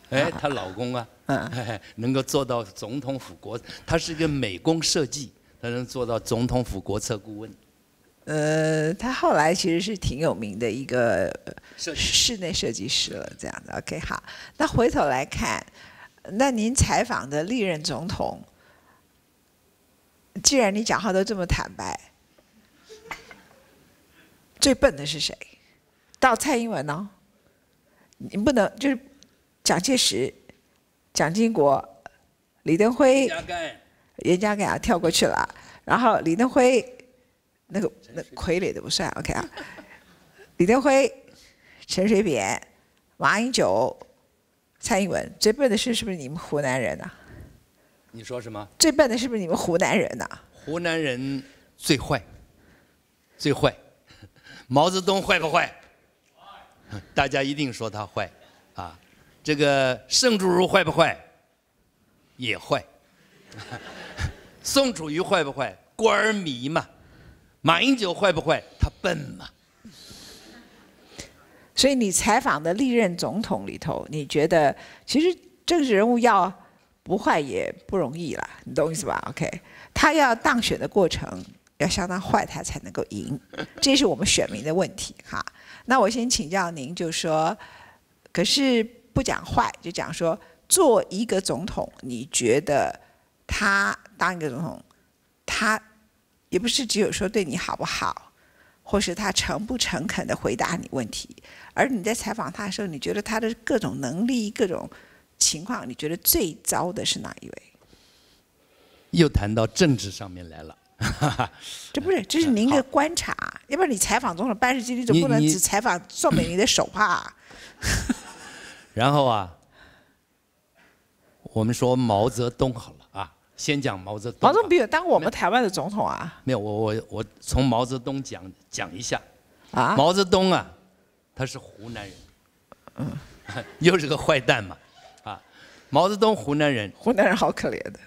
啊。哎，她老公啊，哎，能够做到总统府国，他是一个美工设计，他能做到总统府国策顾问。他后来其实是挺有名的一个室内设计师了，这样的。OK， 好，那回头来看，那您采访的历任总统。 既然你讲话都这么坦白，最笨的是谁？到蔡英文呢？你不能就是蒋介石、蒋经国、李登辉、严家淦啊，跳过去了。然后李登辉那傀儡的不算 ，OK 啊？李登辉、陈水扁、马英九、蔡英文，最笨的是不是你们湖南人啊？ 你说什么？最笨的是不是你们湖南人呐？湖南人最坏，最坏。毛泽东坏不坏？大家一定说他坏，啊，这个盛竹如坏不坏？也坏。宋楚瑜坏不坏？官儿迷嘛。马英九坏不坏？他笨嘛。所以你采访的历任总统里头，你觉得其实政治人物要。 不坏也不容易啦，你懂我意思吧 ？OK， 他要当选的过程要相当坏，他才能够赢，这是我们选民的问题哈。那我先请教您，就说，可是不讲坏，就讲说做一个总统，你觉得他当一个总统，他也不是只有说对你好不好，或是他诚不诚恳地回答你问题，而你在采访他的时候，你觉得他的各种能力、各种。 情况，你觉得最糟的是哪一位？又谈到政治上面来了这不是，这是您的观察，要不然你采访总统办事经理总不能只采访宋美龄的手帕。然后啊，我们说毛泽东好了啊，先讲毛泽东。毛泽东没有当我们台湾的总统啊？没有，我从毛泽东讲一下啊。毛泽东啊，他是湖南人，嗯，又是个坏蛋嘛，啊，毛泽东湖南人，湖南人好可怜的。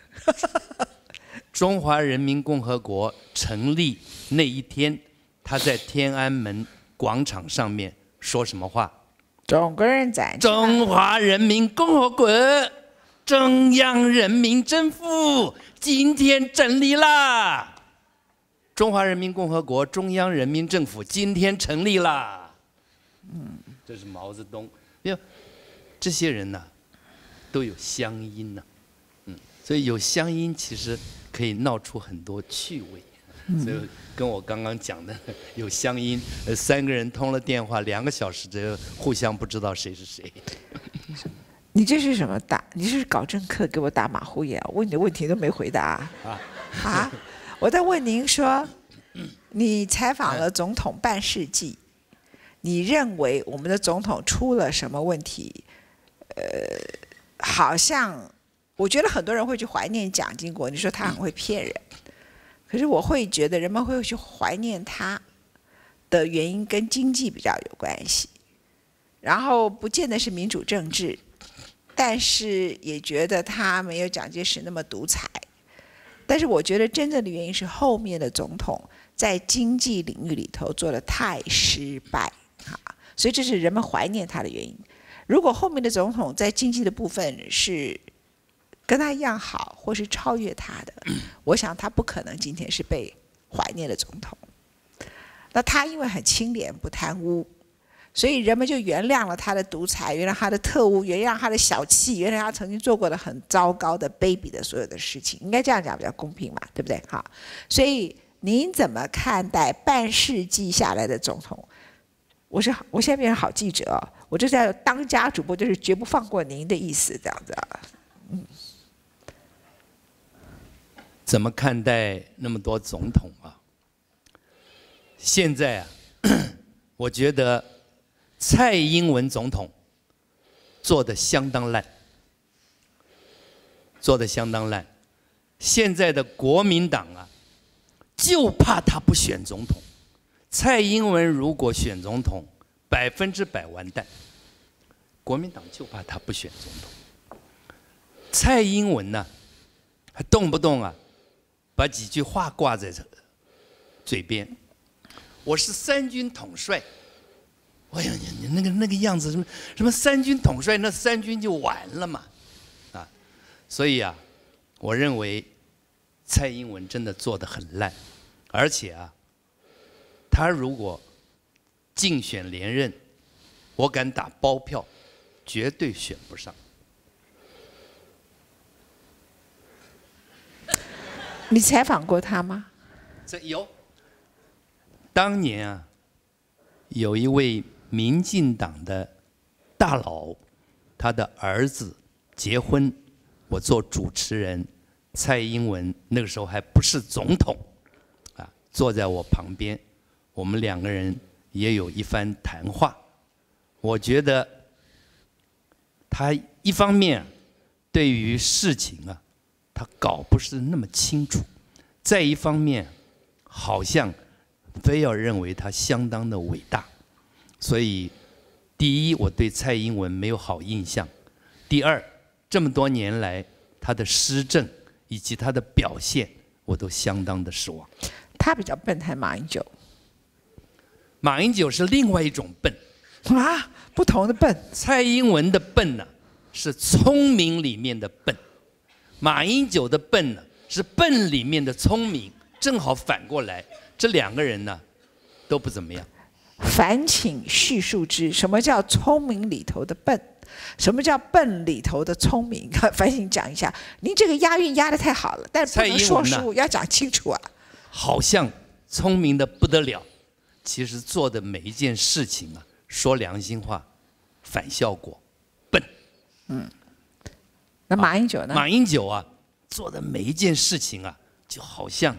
中华人民共和国成立那一天，他在天安门广场上面说什么话？中国人在中华人民共和国中央人民政府今天成立啦！中华人民共和国中央人民政府今天成立啦！嗯，这是毛泽东。这些人呢，都有乡音呢，嗯，所以有乡音其实。 可以闹出很多趣味，所以跟我刚刚讲的有乡音。三个人通了电话，2个小时之后互相不知道谁是谁。你这是什么打？你是搞政客给我打马虎眼？问你的问题都没回答啊！我在问您说，你采访了总统半世纪，你认为我们的总统出了什么问题？好像。 我觉得很多人会去怀念蒋经国，你说他很会骗人，可是我会觉得人们会去怀念他的原因跟经济比较有关系，然后不见得是民主政治，但是也觉得他没有蒋介石那么独裁，但是我觉得真正的原因是后面的总统在经济领域里头做得太失败啊，所以这是人们怀念他的原因。如果后面的总统在经济的部分是 跟他一样好，或是超越他的，我想他不可能今天是被怀念的总统。那他因为很清廉，不贪污，所以人们就原谅了他的独裁，原谅他的特务，原谅他的小气，原谅他曾经做过的很糟糕的卑鄙的所有的事情。应该这样讲比较公平嘛，对不对？哈，所以您怎么看待半世纪下来的总统？我现在变成好记者，我这叫当家主播，就是绝不放过您的意思，这样子。嗯。 怎么看待那么多总统啊？现在啊，我觉得蔡英文总统做得相当烂，做得相当烂。现在的国民党啊，就怕他不选总统。蔡英文如果选总统，100%完蛋。国民党就怕他不选总统。蔡英文呢，还动不动啊。 把几句话挂在嘴边，我是3军统帅。哎呀，你那个样子，什么3军统帅，那3军就完了嘛，啊！所以啊，我认为蔡英文真的做得很烂，而且啊，他如果竞选连任，我敢打包票，绝对选不上。 你采访过他吗？这有。当年啊，有一位民进党的大佬，他的儿子结婚，我做主持人，蔡英文那个时候还不是总统，啊，坐在我旁边，我们2个人也有一番谈话。我觉得他一方面对于事情啊。 他搞不是那么清楚，再一方面，好像非要认为他相当的伟大，所以第一，我对蔡英文没有好印象；第二，这么多年来他的施政以及他的表现，我都相当的失望。他比较笨，还马英九。马英九是另外一种笨啊，不同的笨。蔡英文的笨呢，是聪明里面的笨。 马英九的笨呢，是笨里面的聪明，正好反过来。这2个人呢，都不怎么样。烦请叙述之，什么叫聪明里头的笨？什么叫笨里头的聪明？烦请讲一下。您这个押韵押得太好了，但是不能说书，要讲清楚啊。好像聪明的不得了，其实做的每一件事情啊，说良心话，反效果，笨。嗯。 那马英九呢？马英九啊，做的每一件事情啊，就好像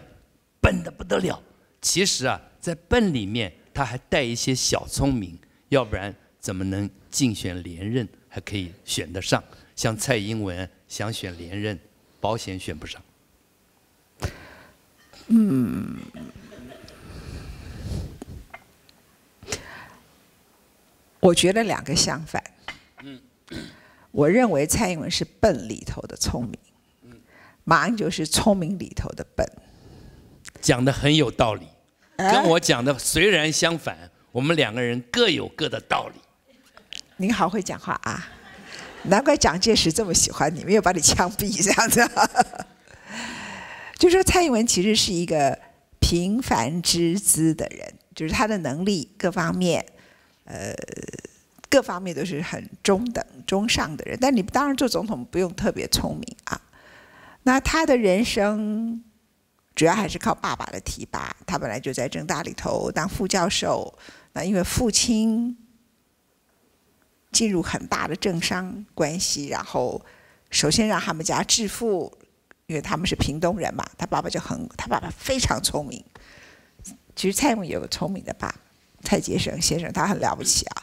笨。笨得不得了。其实啊，在笨里面，他还带一些小聪明，要不然怎么能竞选连任，还可以选得上？像蔡英文想选连任，保险选不上。嗯。 我觉得两个相反。我认为蔡英文是笨里头的聪明，马英九是聪明里头的笨。讲得很有道理，跟我讲的虽然相反，我们两个人各有各的道理。您好会讲话啊，难怪蒋介石这么喜欢你，没有把你枪毙这样子。就说蔡英文其实是一个平凡之姿的人，就是他的能力各方面。 各方面都是很中等、中上的人，但你当然做总统不用特别聪明啊。那他的人生主要还是靠爸爸的提拔，他本来就在政大里头当副教授，那因为父亲进入很大的政商关系，然后首先让他们家致富，因为他们是屏东人嘛，他爸爸非常聪明。其实蔡英文也有聪明的爸爸。 蔡杰生先生，他很了不起啊，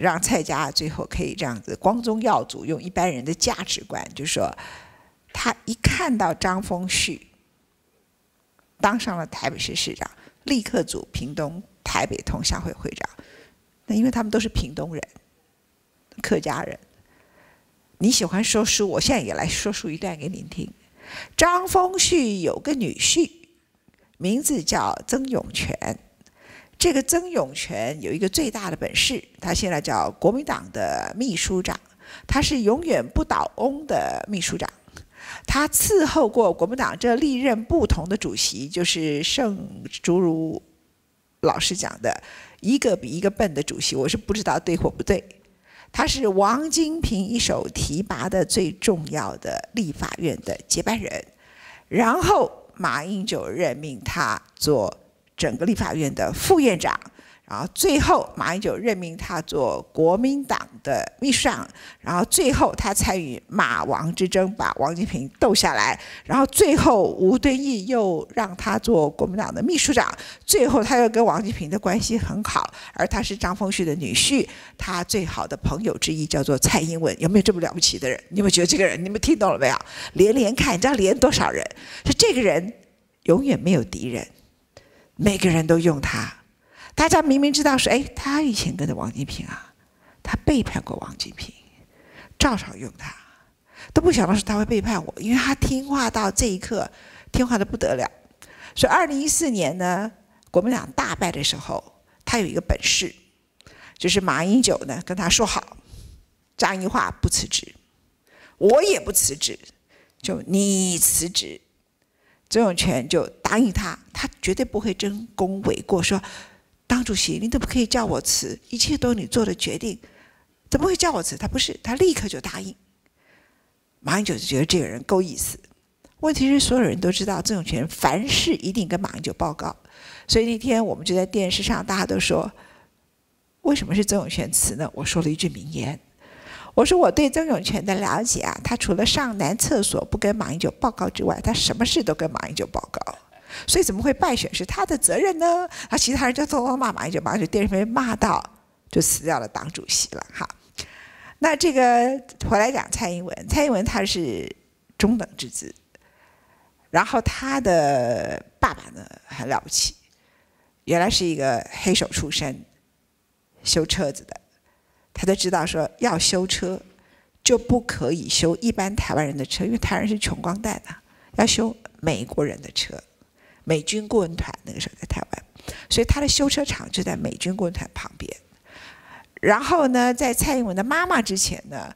让蔡家最后可以这样子光宗耀祖。用一般人的价值观，就是说，他一看到张丰旭当上了台北市市长，立刻组屏东台北同乡会会长。那因为他们都是屏东人，客家人。你喜欢说书，我现在也来说书一段给您听。张丰旭有个女婿，名字叫曾永权。 这个曾永权有一个最大的本事，他现在叫国民党的秘书长，他是永远不倒翁的秘书长，他伺候过国民党这历任不同的主席，就是盛竹如老师讲的，一个比一个笨的主席，我是不知道对或不对。他是王金平一手提拔的最重要的立法院的接班人，然后马英九任命他做。 整个立法院的副院长，然后最后马英九任命他做国民党的秘书长，然后最后他参与马王之争，把王金平斗下来，然后最后吴敦义又让他做国民党的秘书长，最后他又跟王金平的关系很好，而他是张丰旭的女婿，他最好的朋友之一叫做蔡英文，有没有这么了不起的人？你们觉得这个人，你们听懂了没有？连连看，你知道连多少人？是这个人永远没有敌人。 每个人都用他，大家明明知道说，哎，他以前跟着王金平啊，他背叛过王金平，照常用他，都不想到是他会背叛我，因为他听话到这一刻，听话的不得了。所以2014年呢，国民党大败的时候，他有一个本事，就是马英九呢跟他说好，张宜桦不辞职，我也不辞职，就你辞职。 曾永权就答应他，他绝对不会争功诿过。说，党主席，你怎么可以叫我辞？一切都你做的决定，怎么会叫我辞？他不是，他立刻就答应。马英九就觉得这个人够意思。问题是，所有人都知道曾永权凡事一定跟马英九报告，所以那天我们就在电视上，大家都说，为什么是曾永权辞呢？我说了一句名言。 我说我对曾永权的了解啊，他除了上男厕所不跟马英九报告之外，他什么事都跟马英九报告，所以怎么会败选是他的责任呢？啊，其他人就偷偷骂马英九，马英九电视被骂到就辞掉了党主席了哈。那这个回来讲蔡英文，蔡英文他是中等之姿，然后他的爸爸呢很了不起，原来是一个黑手出身，修车子的。 他就知道说，要修车就不可以修一般台湾人的车，因为台湾人是穷光蛋啊，要修美国人的车。美军顾问团那个时候在台湾，所以他的修车厂就在美军顾问团旁边。然后呢，在蔡英文的妈妈之前呢，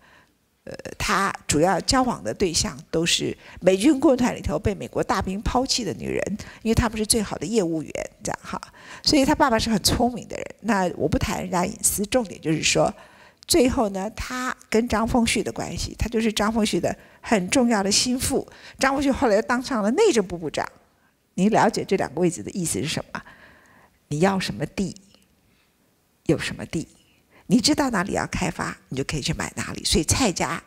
他主要交往的对象都是美军顾问团里头被美国大兵抛弃的女人，因为他们是最好的业务员，这样哈。所以他爸爸是很聪明的人。那我不谈人家隐私，重点就是说。 最后呢，他跟张丰旭的关系，他就是张丰旭的很重要的心腹。张丰旭后来又当上了内政部部长。你了解这两个位置的意思是什么？你要什么地，有什么地，你知道哪里要开发，你就可以去买哪里。所以蔡家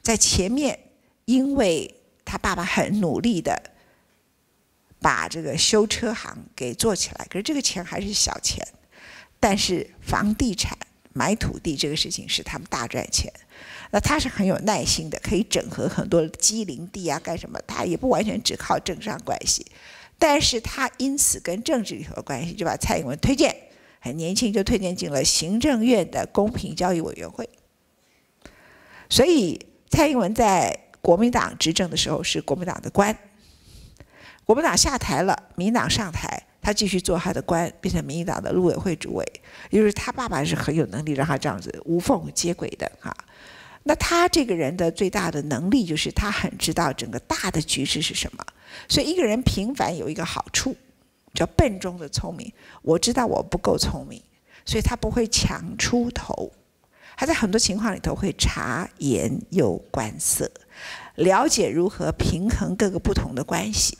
在前面，因为他爸爸很努力的把这个修车行给做起来。可是这个钱还是小钱，但是房地产买土地这个事情是他们大赚钱。那他是很有耐心的，可以整合很多畸零地啊，干什么？他也不完全只靠政商关系，但是他因此跟政治里头的关系，就把蔡英文推荐，很年轻就推荐进了行政院的公平交易委员会。所以蔡英文在国民党执政的时候是国民党的官。 国民党下台了，民党上台，他继续做他的官，变成民党的陆委会主委。也就是他爸爸是很有能力让他这样子无缝接轨的哈。那他这个人的最大的能力就是他很知道整个大的局势是什么。所以一个人平凡有一个好处，叫笨中的聪明。我知道我不够聪明，所以他不会强出头。他在很多情况里头会察言又观色，了解如何平衡各个不同的关系。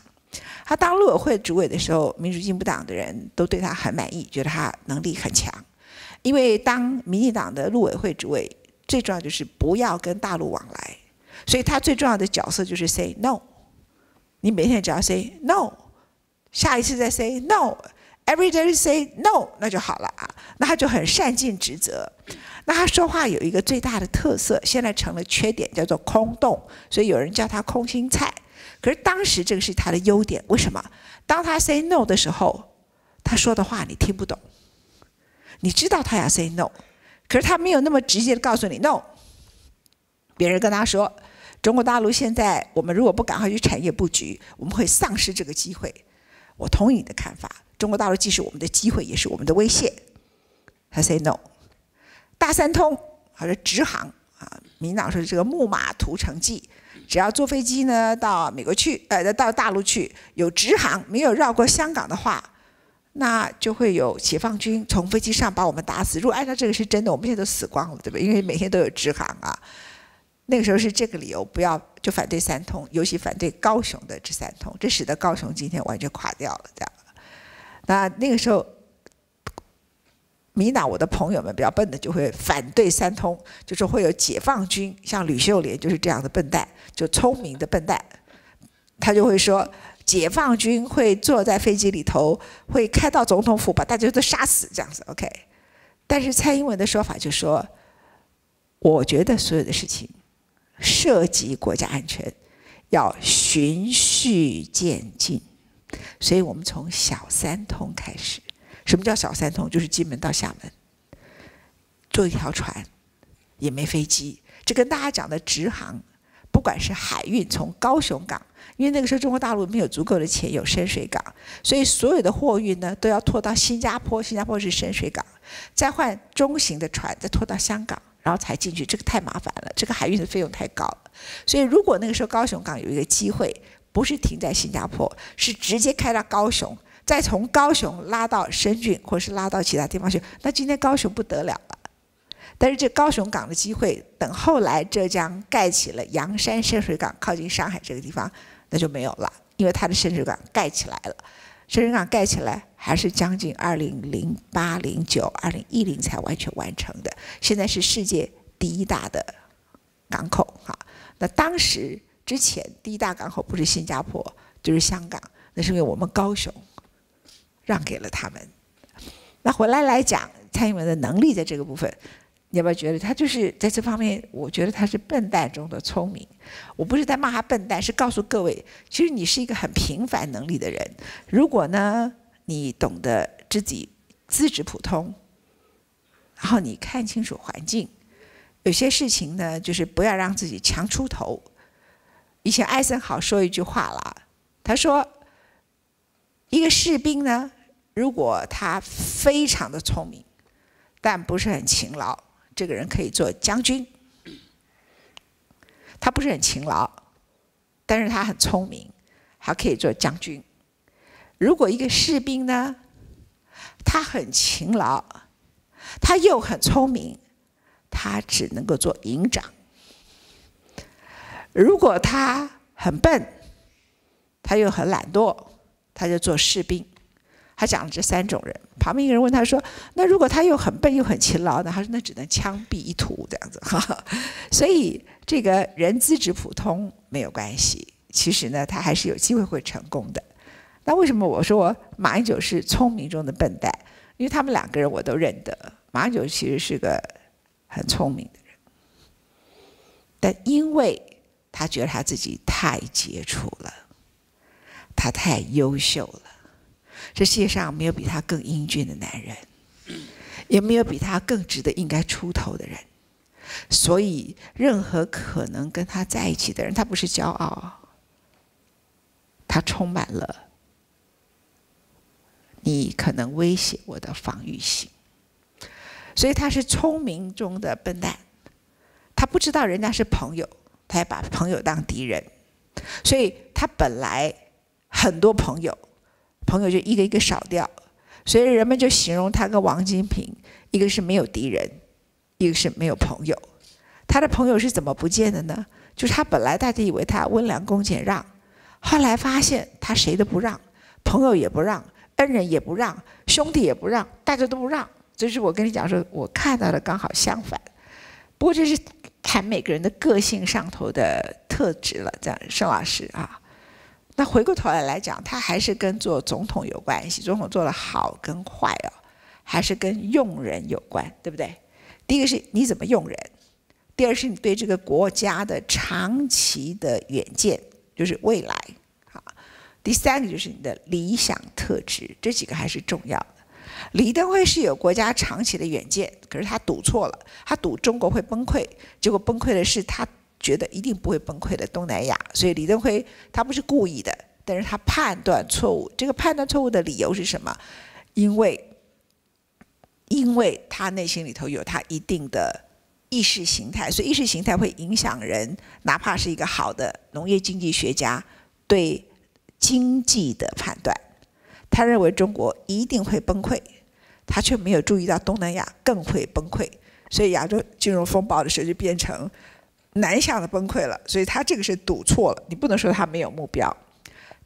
他当陆委会主委的时候，民主进步党的人都对他很满意，觉得他能力很强。因为当民进党的陆委会主委，最重要就是不要跟大陆往来，所以他最重要的角色就是 say no。你每天只要 say no， 下一次再 say no，every day say no， 那就好了啊。那他就很善尽职责。那他说话有一个最大的特色，现在成了缺点，叫做空洞，所以有人叫他空心菜。 可是当时这个是他的优点，为什么？当他 say no 的时候，他说的话你听不懂，你知道他要 say no， 可是他没有那么直接的告诉你 no。别人跟他说，中国大陆现在我们如果不赶快去产业布局，我们会丧失这个机会。我同意你的看法，中国大陆既是我们的机会，也是我们的威胁。他 say no。大三通还是直航啊？民党说这个木马屠城记。 只要坐飞机呢，到美国去，到大陆去，有直航，没有绕过香港的话，那就会有解放军从飞机上把我们打死。如果按照这个是真的，我们现在都死光了，对不对？因为每天都有直航啊。那个时候是这个理由，不要就反对三通，尤其反对高雄的这三通，这使得高雄今天完全垮掉了。这样，那个时候。 民党我的朋友们比较笨的就会反对三通，就说会有解放军，像吕秀莲就是这样的笨蛋，就聪明的笨蛋，他就会说解放军会坐在飞机里头，会开到总统府把大家都杀死这样子 ，OK。但是蔡英文的说法就说，我觉得所有的事情涉及国家安全，要循序渐进，所以我们从小三通开始。 什么叫小三通？就是金门到厦门，坐一条船，也没飞机。这跟大家讲的直航，不管是海运从高雄港，因为那个时候中国大陆没有足够的钱有深水港，所以所有的货运呢都要拖到新加坡，新加坡是深水港，再换中型的船，再拖到香港，然后才进去。这个太麻烦了，这个海运的费用太高了。所以如果那个时候高雄港有一个机会，不是停在新加坡，是直接开到高雄。 再从高雄拉到深圳，或是拉到其他地方去，那今天高雄不得了了。但是这高雄港的机会，等后来浙江盖起了洋山深水港，靠近上海这个地方，那就没有了，因为它的深水港盖起来了。深水港盖起来还是将近2008、09、2010才完全完成的，现在是世界第一大的港口哈。那当时之前第一大港口不是新加坡就是香港，那是因为我们高雄。 让给了他们。那回来讲蔡英文的能力在这个部分，你有没有觉得他就是在这方面？我觉得他是笨蛋中的聪明。我不是在骂他笨蛋，是告诉各位，其实你是一个很平凡能力的人。如果呢，你懂得自己资质普通，然后你看清楚环境，有些事情呢，就是不要让自己强出头。以前艾森豪说一句话啦，他说：“一个士兵呢。” 如果他非常的聪明，但不是很勤劳，这个人可以做将军。他不是很勤劳，但是他很聪明，还可以做将军。如果一个士兵呢，他很勤劳，他又很聪明，他只能够做营长。如果他很笨，他又很懒惰，他就做士兵。 他讲了这三种人，旁边一个人问他说：“那如果他又很笨又很勤劳呢？”他说：“那只能枪毙一途这样子。”所以这个人资质普通没有关系，其实呢，他还是有机会会成功的。那为什么我说马英九是聪明中的笨蛋？因为他们两个人我都认得，马英九其实是个很聪明的人，但因为他觉得他自己太杰出了，他太优秀了，这世界上没有比他更英俊的男人，也没有比他更值得应该出头的人，所以任何可能跟他在一起的人，他不是骄傲，他充满了你可能威胁我的防御性，所以他是聪明中的笨蛋，他不知道人家是朋友，他也把朋友当敌人，所以他本来很多朋友，朋友就一个一个少掉，所以人们就形容他跟王金平，一个是没有敌人，一个是没有朋友。他的朋友是怎么不见的呢？就是他本来大家以为他温良恭俭让，后来发现他谁都不让，朋友也不让，恩人也不让，兄弟也不让，大家都不让。这是我跟你讲说，我看到的刚好相反。不过这是谈每个人的个性上头的特质了，这样盛老师啊。那回过头来讲，他还是跟做总统有关系，总统做的好跟坏哦，还是跟用人有关，对不对？第一个是你怎么用人，第二是你对这个国家的长期的远见，就是未来。第三个就是你的理想特质，这几个还是重要的。李登辉是有国家长期的远见，可是他赌错了，他赌中国会崩溃，结果崩溃的是他觉得一定不会崩溃的东南亚，所以李登辉他不是故意的，但是他判断错误。这个判断错误的理由是什么？因为他内心里头有他一定的意识形态，所以意识形态会影响人，哪怕是一个好的农业经济学家对经济的判断，他认为中国一定会崩溃，他却没有注意到东南亚更会崩溃，所以亚洲金融风暴的时候就变成南向的崩溃了，所以他这个是赌错了，你不能说他没有目标，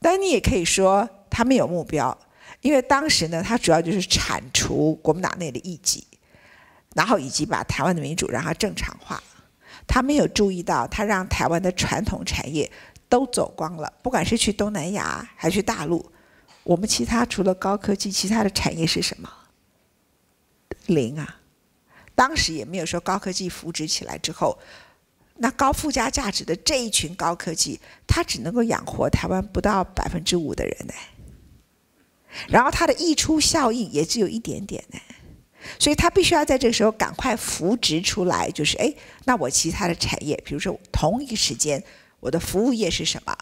但你也可以说他没有目标，因为当时呢，他主要就是铲除国民党内的异己，然后以及把台湾的民主让它正常化，他没有注意到他让台湾的传统产业都走光了，不管是去东南亚还是去大陆，我们其他除了高科技，其他的产业是什么？零啊！当时也没有说高科技扶植起来之后，那高附加价值的这一群高科技，它只能够养活台湾不到5%的人呢。然后它的溢出效应也只有一点点呢，所以它必须要在这个时候赶快扶植出来，就是那我其他的产业，比如说同一时间。我的服务业是什么？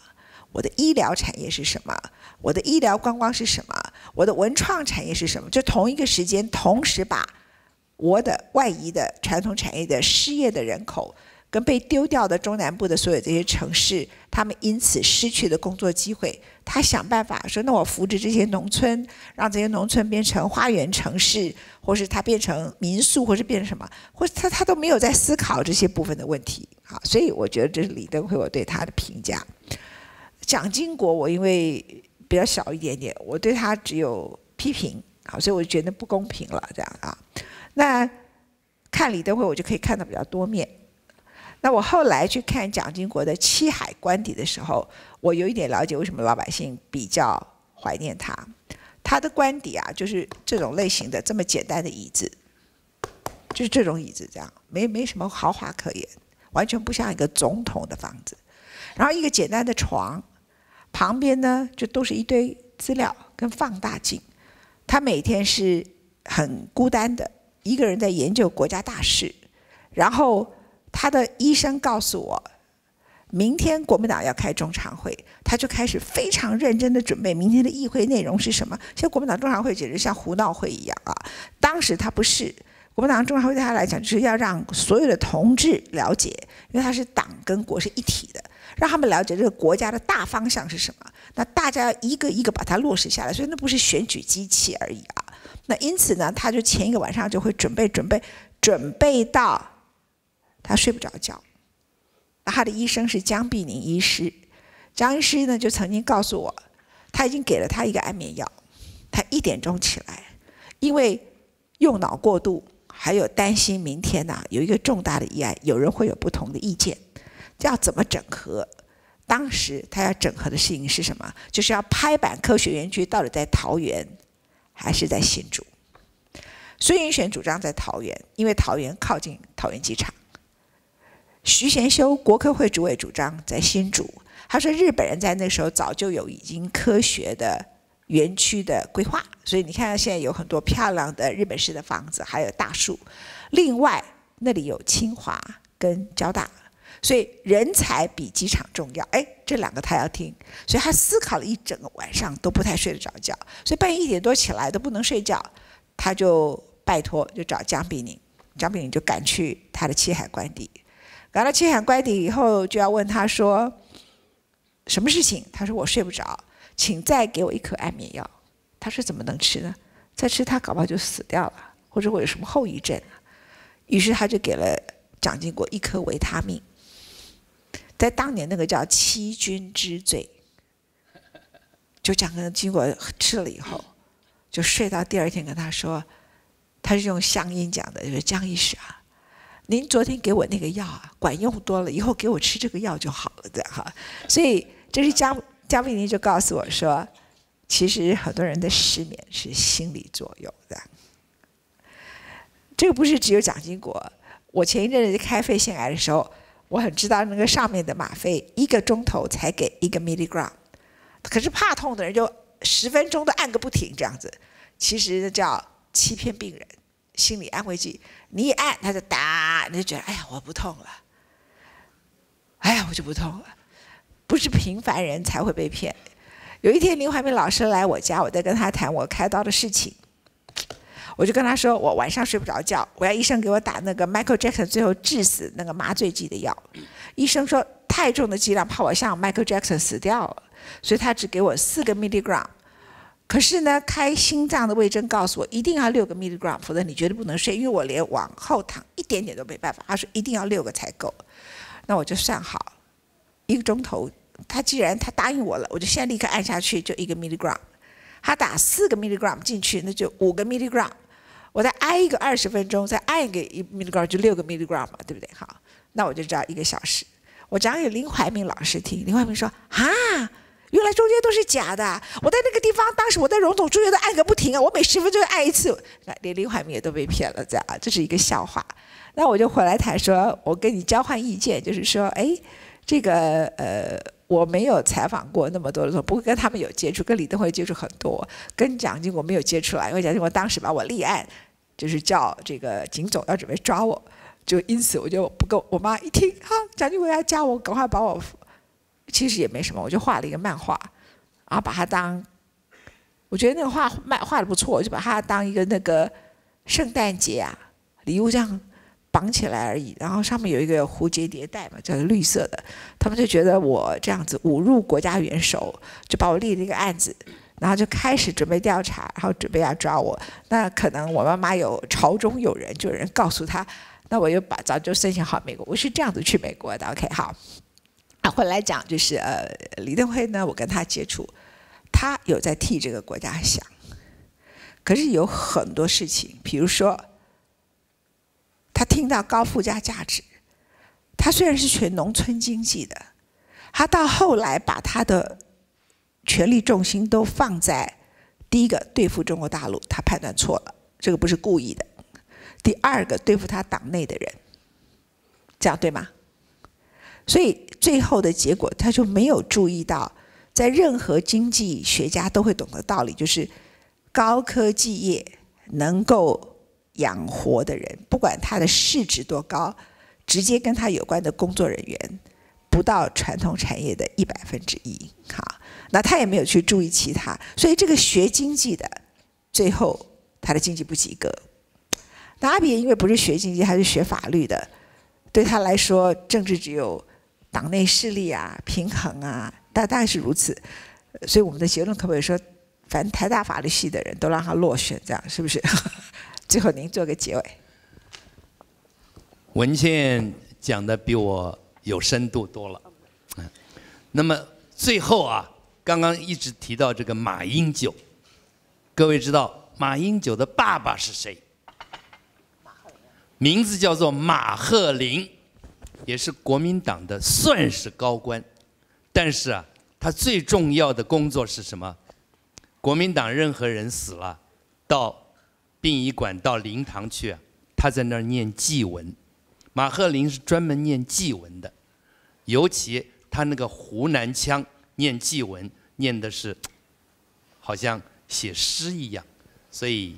我的医疗产业是什么？我的医疗观光是什么？我的文创产业是什么？就同一个时间，同时把我的外移的传统产业的失业的人口，跟被丢掉的中南部的所有这些城市，他们因此失去的工作机会，他想办法说，那我扶植这些农村，让这些农村变成花园城市，或是它变成民宿，或是变成什么，或是他都没有在思考这些部分的问题。所以我觉得这是李登辉我对他的评价。蒋经国我因为比较小一点点，我对他只有批评，所以我觉得不公平了这样啊。那看李登辉我就可以看到比较多面。那我后来去看蒋经国的七海官邸的时候，我有一点了解为什么老百姓比较怀念他。他的官邸啊，就是这种类型的这么简单的椅子，就是这种椅子这样，没什么豪华可言。完全不像一个总统的房子，然后一个简单的床，旁边呢就都是一堆资料跟放大镜。他每天是很孤单的，一个人在研究国家大事。然后他的医生告诉我，明天国民党要开中常会，他就开始非常认真的准备明天的议会内容是什么。现在国民党中常会简直像胡闹会一样啊！当时他不是。国民党中常会对他来讲，就是要让所有的同志了解，因为他是党跟国是一体的，让他们了解这个国家的大方向是什么。那大家要一个一个把它落实下来，所以那不是选举机器而已啊。那因此呢，他就前一个晚上就会准备到他睡不着觉。那他的医生是江碧宁医师，江医师呢就曾经告诉我，他已经给了他一个安眠药，他1点钟起来，因为用脑过度。还有担心明天有一个重大的议案，有人会有不同的意见，要怎么整合？当时他要整合的事情是什么？就是要拍板科学园区到底在桃园还是在新竹。孙云璇主张在桃园，因为桃园靠近桃园机场。徐贤修国科会主委主张在新竹，他说日本人在那时候早就有已经科学的园区的规划，所以你看到现在有很多漂亮的日本式的房子，还有大树。另外那里有清华跟交大。 所以人才比机场重要，哎，这两个他要听，所以他思考了一整个晚上都不太睡得着觉，所以半夜1点多起来都不能睡觉，他就拜托就找江炳宁，江炳宁就赶去他的七海官邸，赶到七海官邸以后就要问他说，什么事情？他说我睡不着，请再给我一颗安眠药。他说怎么能吃呢？再吃他搞不好就死掉了，或者我有什么后遗症啊？于是他就给了蒋经国一颗维他命。 在当年那个叫七军之罪，就蒋经国吃了以后，就睡到第二天跟他说，他是用乡音讲的，就是江医师啊，您昨天给我那个药啊，管用多了，以后给我吃这个药就好了的哈。所以这是江炳宁就告诉我说，其实很多人的失眠是心理作用的，这个不是只有蒋经国。我前一阵子开肺腺癌的时候。 我很知道那个上面的吗啡1个钟头才给1个 milligram， 可是怕痛的人就10分钟都按个不停这样子，其实叫欺骗病人，心理安慰剂。你一按他就打，你就觉得哎呀我不痛了，哎呀我就不痛了，不是平凡人才会被骗。有一天林怀民老师来我家，我在跟他谈我开刀的事情，我就跟他说我晚上睡不着觉，我要医生给我打那个 Michael Jackson 最后致死那个麻醉剂的药。 医生说太重的剂量，怕我像 Michael Jackson 死掉了，所以他只给我4个 milligram。可是呢，开心脏的胃针告诉我一定要6个 milligram， 否则你绝对不能睡，因为我连往后躺一点点都没办法。他说一定要6个才够。那我就算好，1个钟头。他既然他答应我了，我就现在立刻按下去，就1个 milligram。他打4个 milligram 进去，那就5个 milligram。我再按一个20分钟，再按一个1 milligram， 就6个 milligram 嘛，对不对？好。 那我就知道1个小时，我讲给林怀民老师听，林怀民说啊，原来中间都是假的。我在那个地方，当时我在荣总住院都按个不停啊，我每10分钟按一次，那连林怀民也都被骗了，这样这是一个笑话。那我就回来谈说，我跟你交换意见，就是说，哎，这个我没有采访过那么多人，不过跟他们有接触，跟李登辉接触很多，跟蒋经国没有接触啊，因为蒋经国当时把我立案，就是叫这个警总要准备抓我。 就因此我就不够，我妈一听哈，蒋经国要加我，赶快把我，其实也没什么，我就画了一个漫画，然后把它当，我觉得那个画的不错，我就把它当一个那个圣诞节啊礼物这样绑起来而已，然后上面有一个蝴蝶结带嘛，叫绿色的，他们就觉得我这样子侮辱国家元首，就把我立了一个案子。 然后就开始准备调查，然后准备要抓我。那可能我妈妈有朝中有人，就有人告诉她。那我又早就申请好美国，我是这样子去美国的。OK， 好。啊，回来讲就是李登辉呢，我跟他接触，他有在替这个国家想，可是有很多事情，比如说，他听到高附加价值，他虽然是学农村经济的，他到后来把他的。 权力重心都放在第一个对付中国大陆，他判断错了，这个不是故意的；第二个对付他党内的人，这样对吗？所以最后的结果，他就没有注意到，在任何经济学家都会懂得道理，就是高科技业能够养活的人，不管他的市值多高，直接跟他有关的工作人员不到传统产业的1/100。好。 那他也没有去注意其他，所以这个学经济的，最后他的经济不及格。那阿扁因为不是学经济，他是学法律的，对他来说，政治只有党内势力啊、平衡啊，大概是如此。所以我们的结论可不可以说，反正台大法律系的人都让他落选，这样是不是？最后您做个结尾。文茜讲的比我有深度多了，那么最后啊。 刚刚一直提到这个马英九，各位知道马英九的爸爸是谁？名字叫做马赫林，也是国民党的算是高官，但是啊，他最重要的工作是什么？国民党任何人死了，到殡仪馆、到灵堂去，他在那儿念祭文。马赫林是专门念祭文的，尤其他那个湖南腔念祭文，念的是好像写诗一样。所以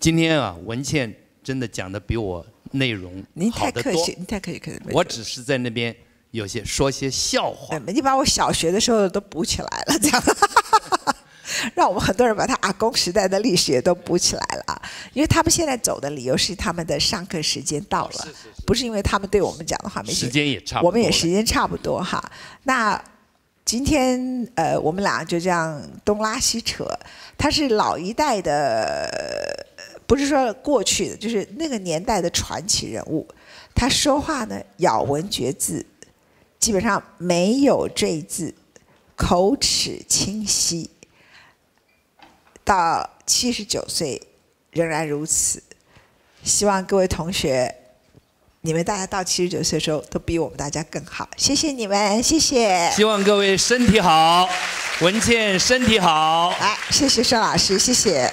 今天啊，文茜真的讲的比我内容好得多。您太客气了。我只是在那边。 有些说些笑话，你把我小学的时候都补起来了，这样让我们很多人把他阿公时代的历史也都补起来了啊。因为他们现在走的理由是他们的上课时间到了，不是因为他们对我们讲的话没时间也差不多，我们也时间差不多哈。那今天我们俩就这样东拉西扯，他是老一代的，不是说过去的，就是那个年代的传奇人物。他说话呢咬文嚼字。 基本上没有赘字，口齿清晰，到79岁仍然如此。希望各位同学，你们大家到79岁的时候都比我们大家更好。谢谢你们，谢谢。希望各位身体好，文茜身体好。来，谢谢盛老师，谢谢。